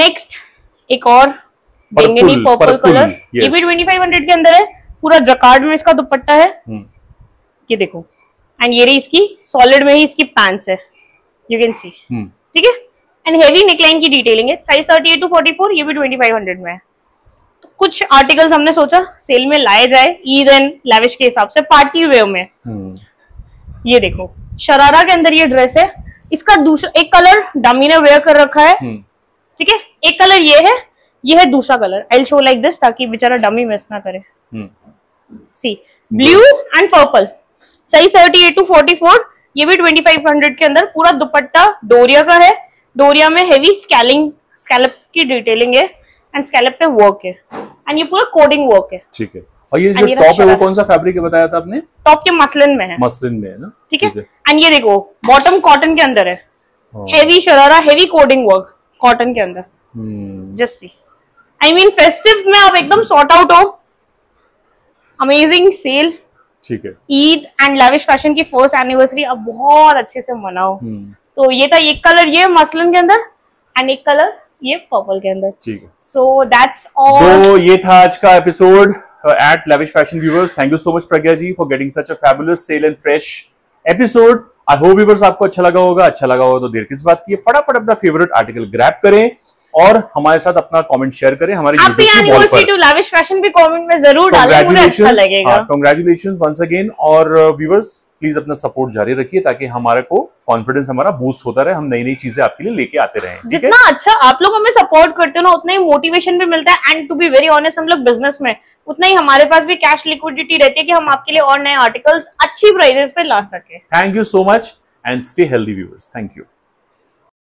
Next एक और बैंगनी पर्पल कलर, ये भी 2500 के अंदर है। पूरा जकार्ड में इसका दुपट्टा है, ये देखो। एंड ये रही इसकी सॉलिड में ही इसकी पैंट्स है, यू कैन सी, ठीक है। एंड हेवी नेकलाइन की डिटेलिंग है, साइज 38 to 44, ये भी 2500 में है। तो कुछ आर्टिकल्स हमने सोचा सेल में लाया जाए ईद एंड लैविश के हिसाब से पार्टी वेव में। ये देखो शरारा के अंदर ये ड्रेस है, इसका दूसरा एक कलर डमी ने वेयर कर रखा है, ठीक है। एक कलर ये है, ये है दूसरा colour. I will show like this ताकि बेचारा डमी मिस ना करे। See blue and purple, size 38 to 44, ये भी 2500 के अंदर। पूरा दुपट्टा डोरिया का है, डोरिया में हेवी स्कैलप की डिटेलिंग है एंड स्कैलप पे वर्क है एंड ये पूरा कोडिंग वर्क है, ठीक है। और ये जो टॉप है वो कौन सा फैब्रिक बताया था आपने? टॉप के मसलिन में है, मसलिन में है ना, ठीक है। एंड ये देखो बॉटम कॉटन के अंदर है, heavy sharara, heavy cording work cotton के अंदर। Just see, I mean festive में आप एकदम सॉर्ट आउट हो। अमेजिंग सेल, ठीक है। ईद एंड लविश फैशन की फर्स्ट एनिवर्सरी आप बहुत अच्छे से मनाओ। तो ये था एक कलर ये मसलिन के अंदर एंड एक कलर ये पर्पल के अंदर, ठीक है। So that's all. तो ये था आज का episode at Lavish Fashion viewers. Thank you so much Pragya ji for getting such a fabulous sale and fresh episode. I hope viewers आपको अच्छा लगा होगा। अच्छा लगा होगा तो देर किस बात की है, फटाफट अपना फेवरेट आर्टिकल ग्रैब करें और हमारे साथ अपना कमेंट शेयर करें। हमारे Lavish Fashion भी कमेंट में जरूर डालें, मुझे अच्छा लगेगा। Congratulations once again और viewers प्लीज अपना सपोर्ट जारी रखिए ताकि हमारे को कॉन्फिडेंस हमारा बूस्ट होता रहे, हम नई नई चीजें आपके लिए लेके आते रहे। जितना अच्छा आप लोग हमें सपोर्ट करते हो ना, उतना ही मोटिवेशन भी मिलता है and to be very honest हम लोग बिजनेस में उतना ही हमारे पास भी कैश लिक्विडिटी रहती है कि हम आपके लिए और नए आर्टिकल्स अच्छी प्राइजेस पे ला सके। Thank you so much and stay healthy viewers. Thank you.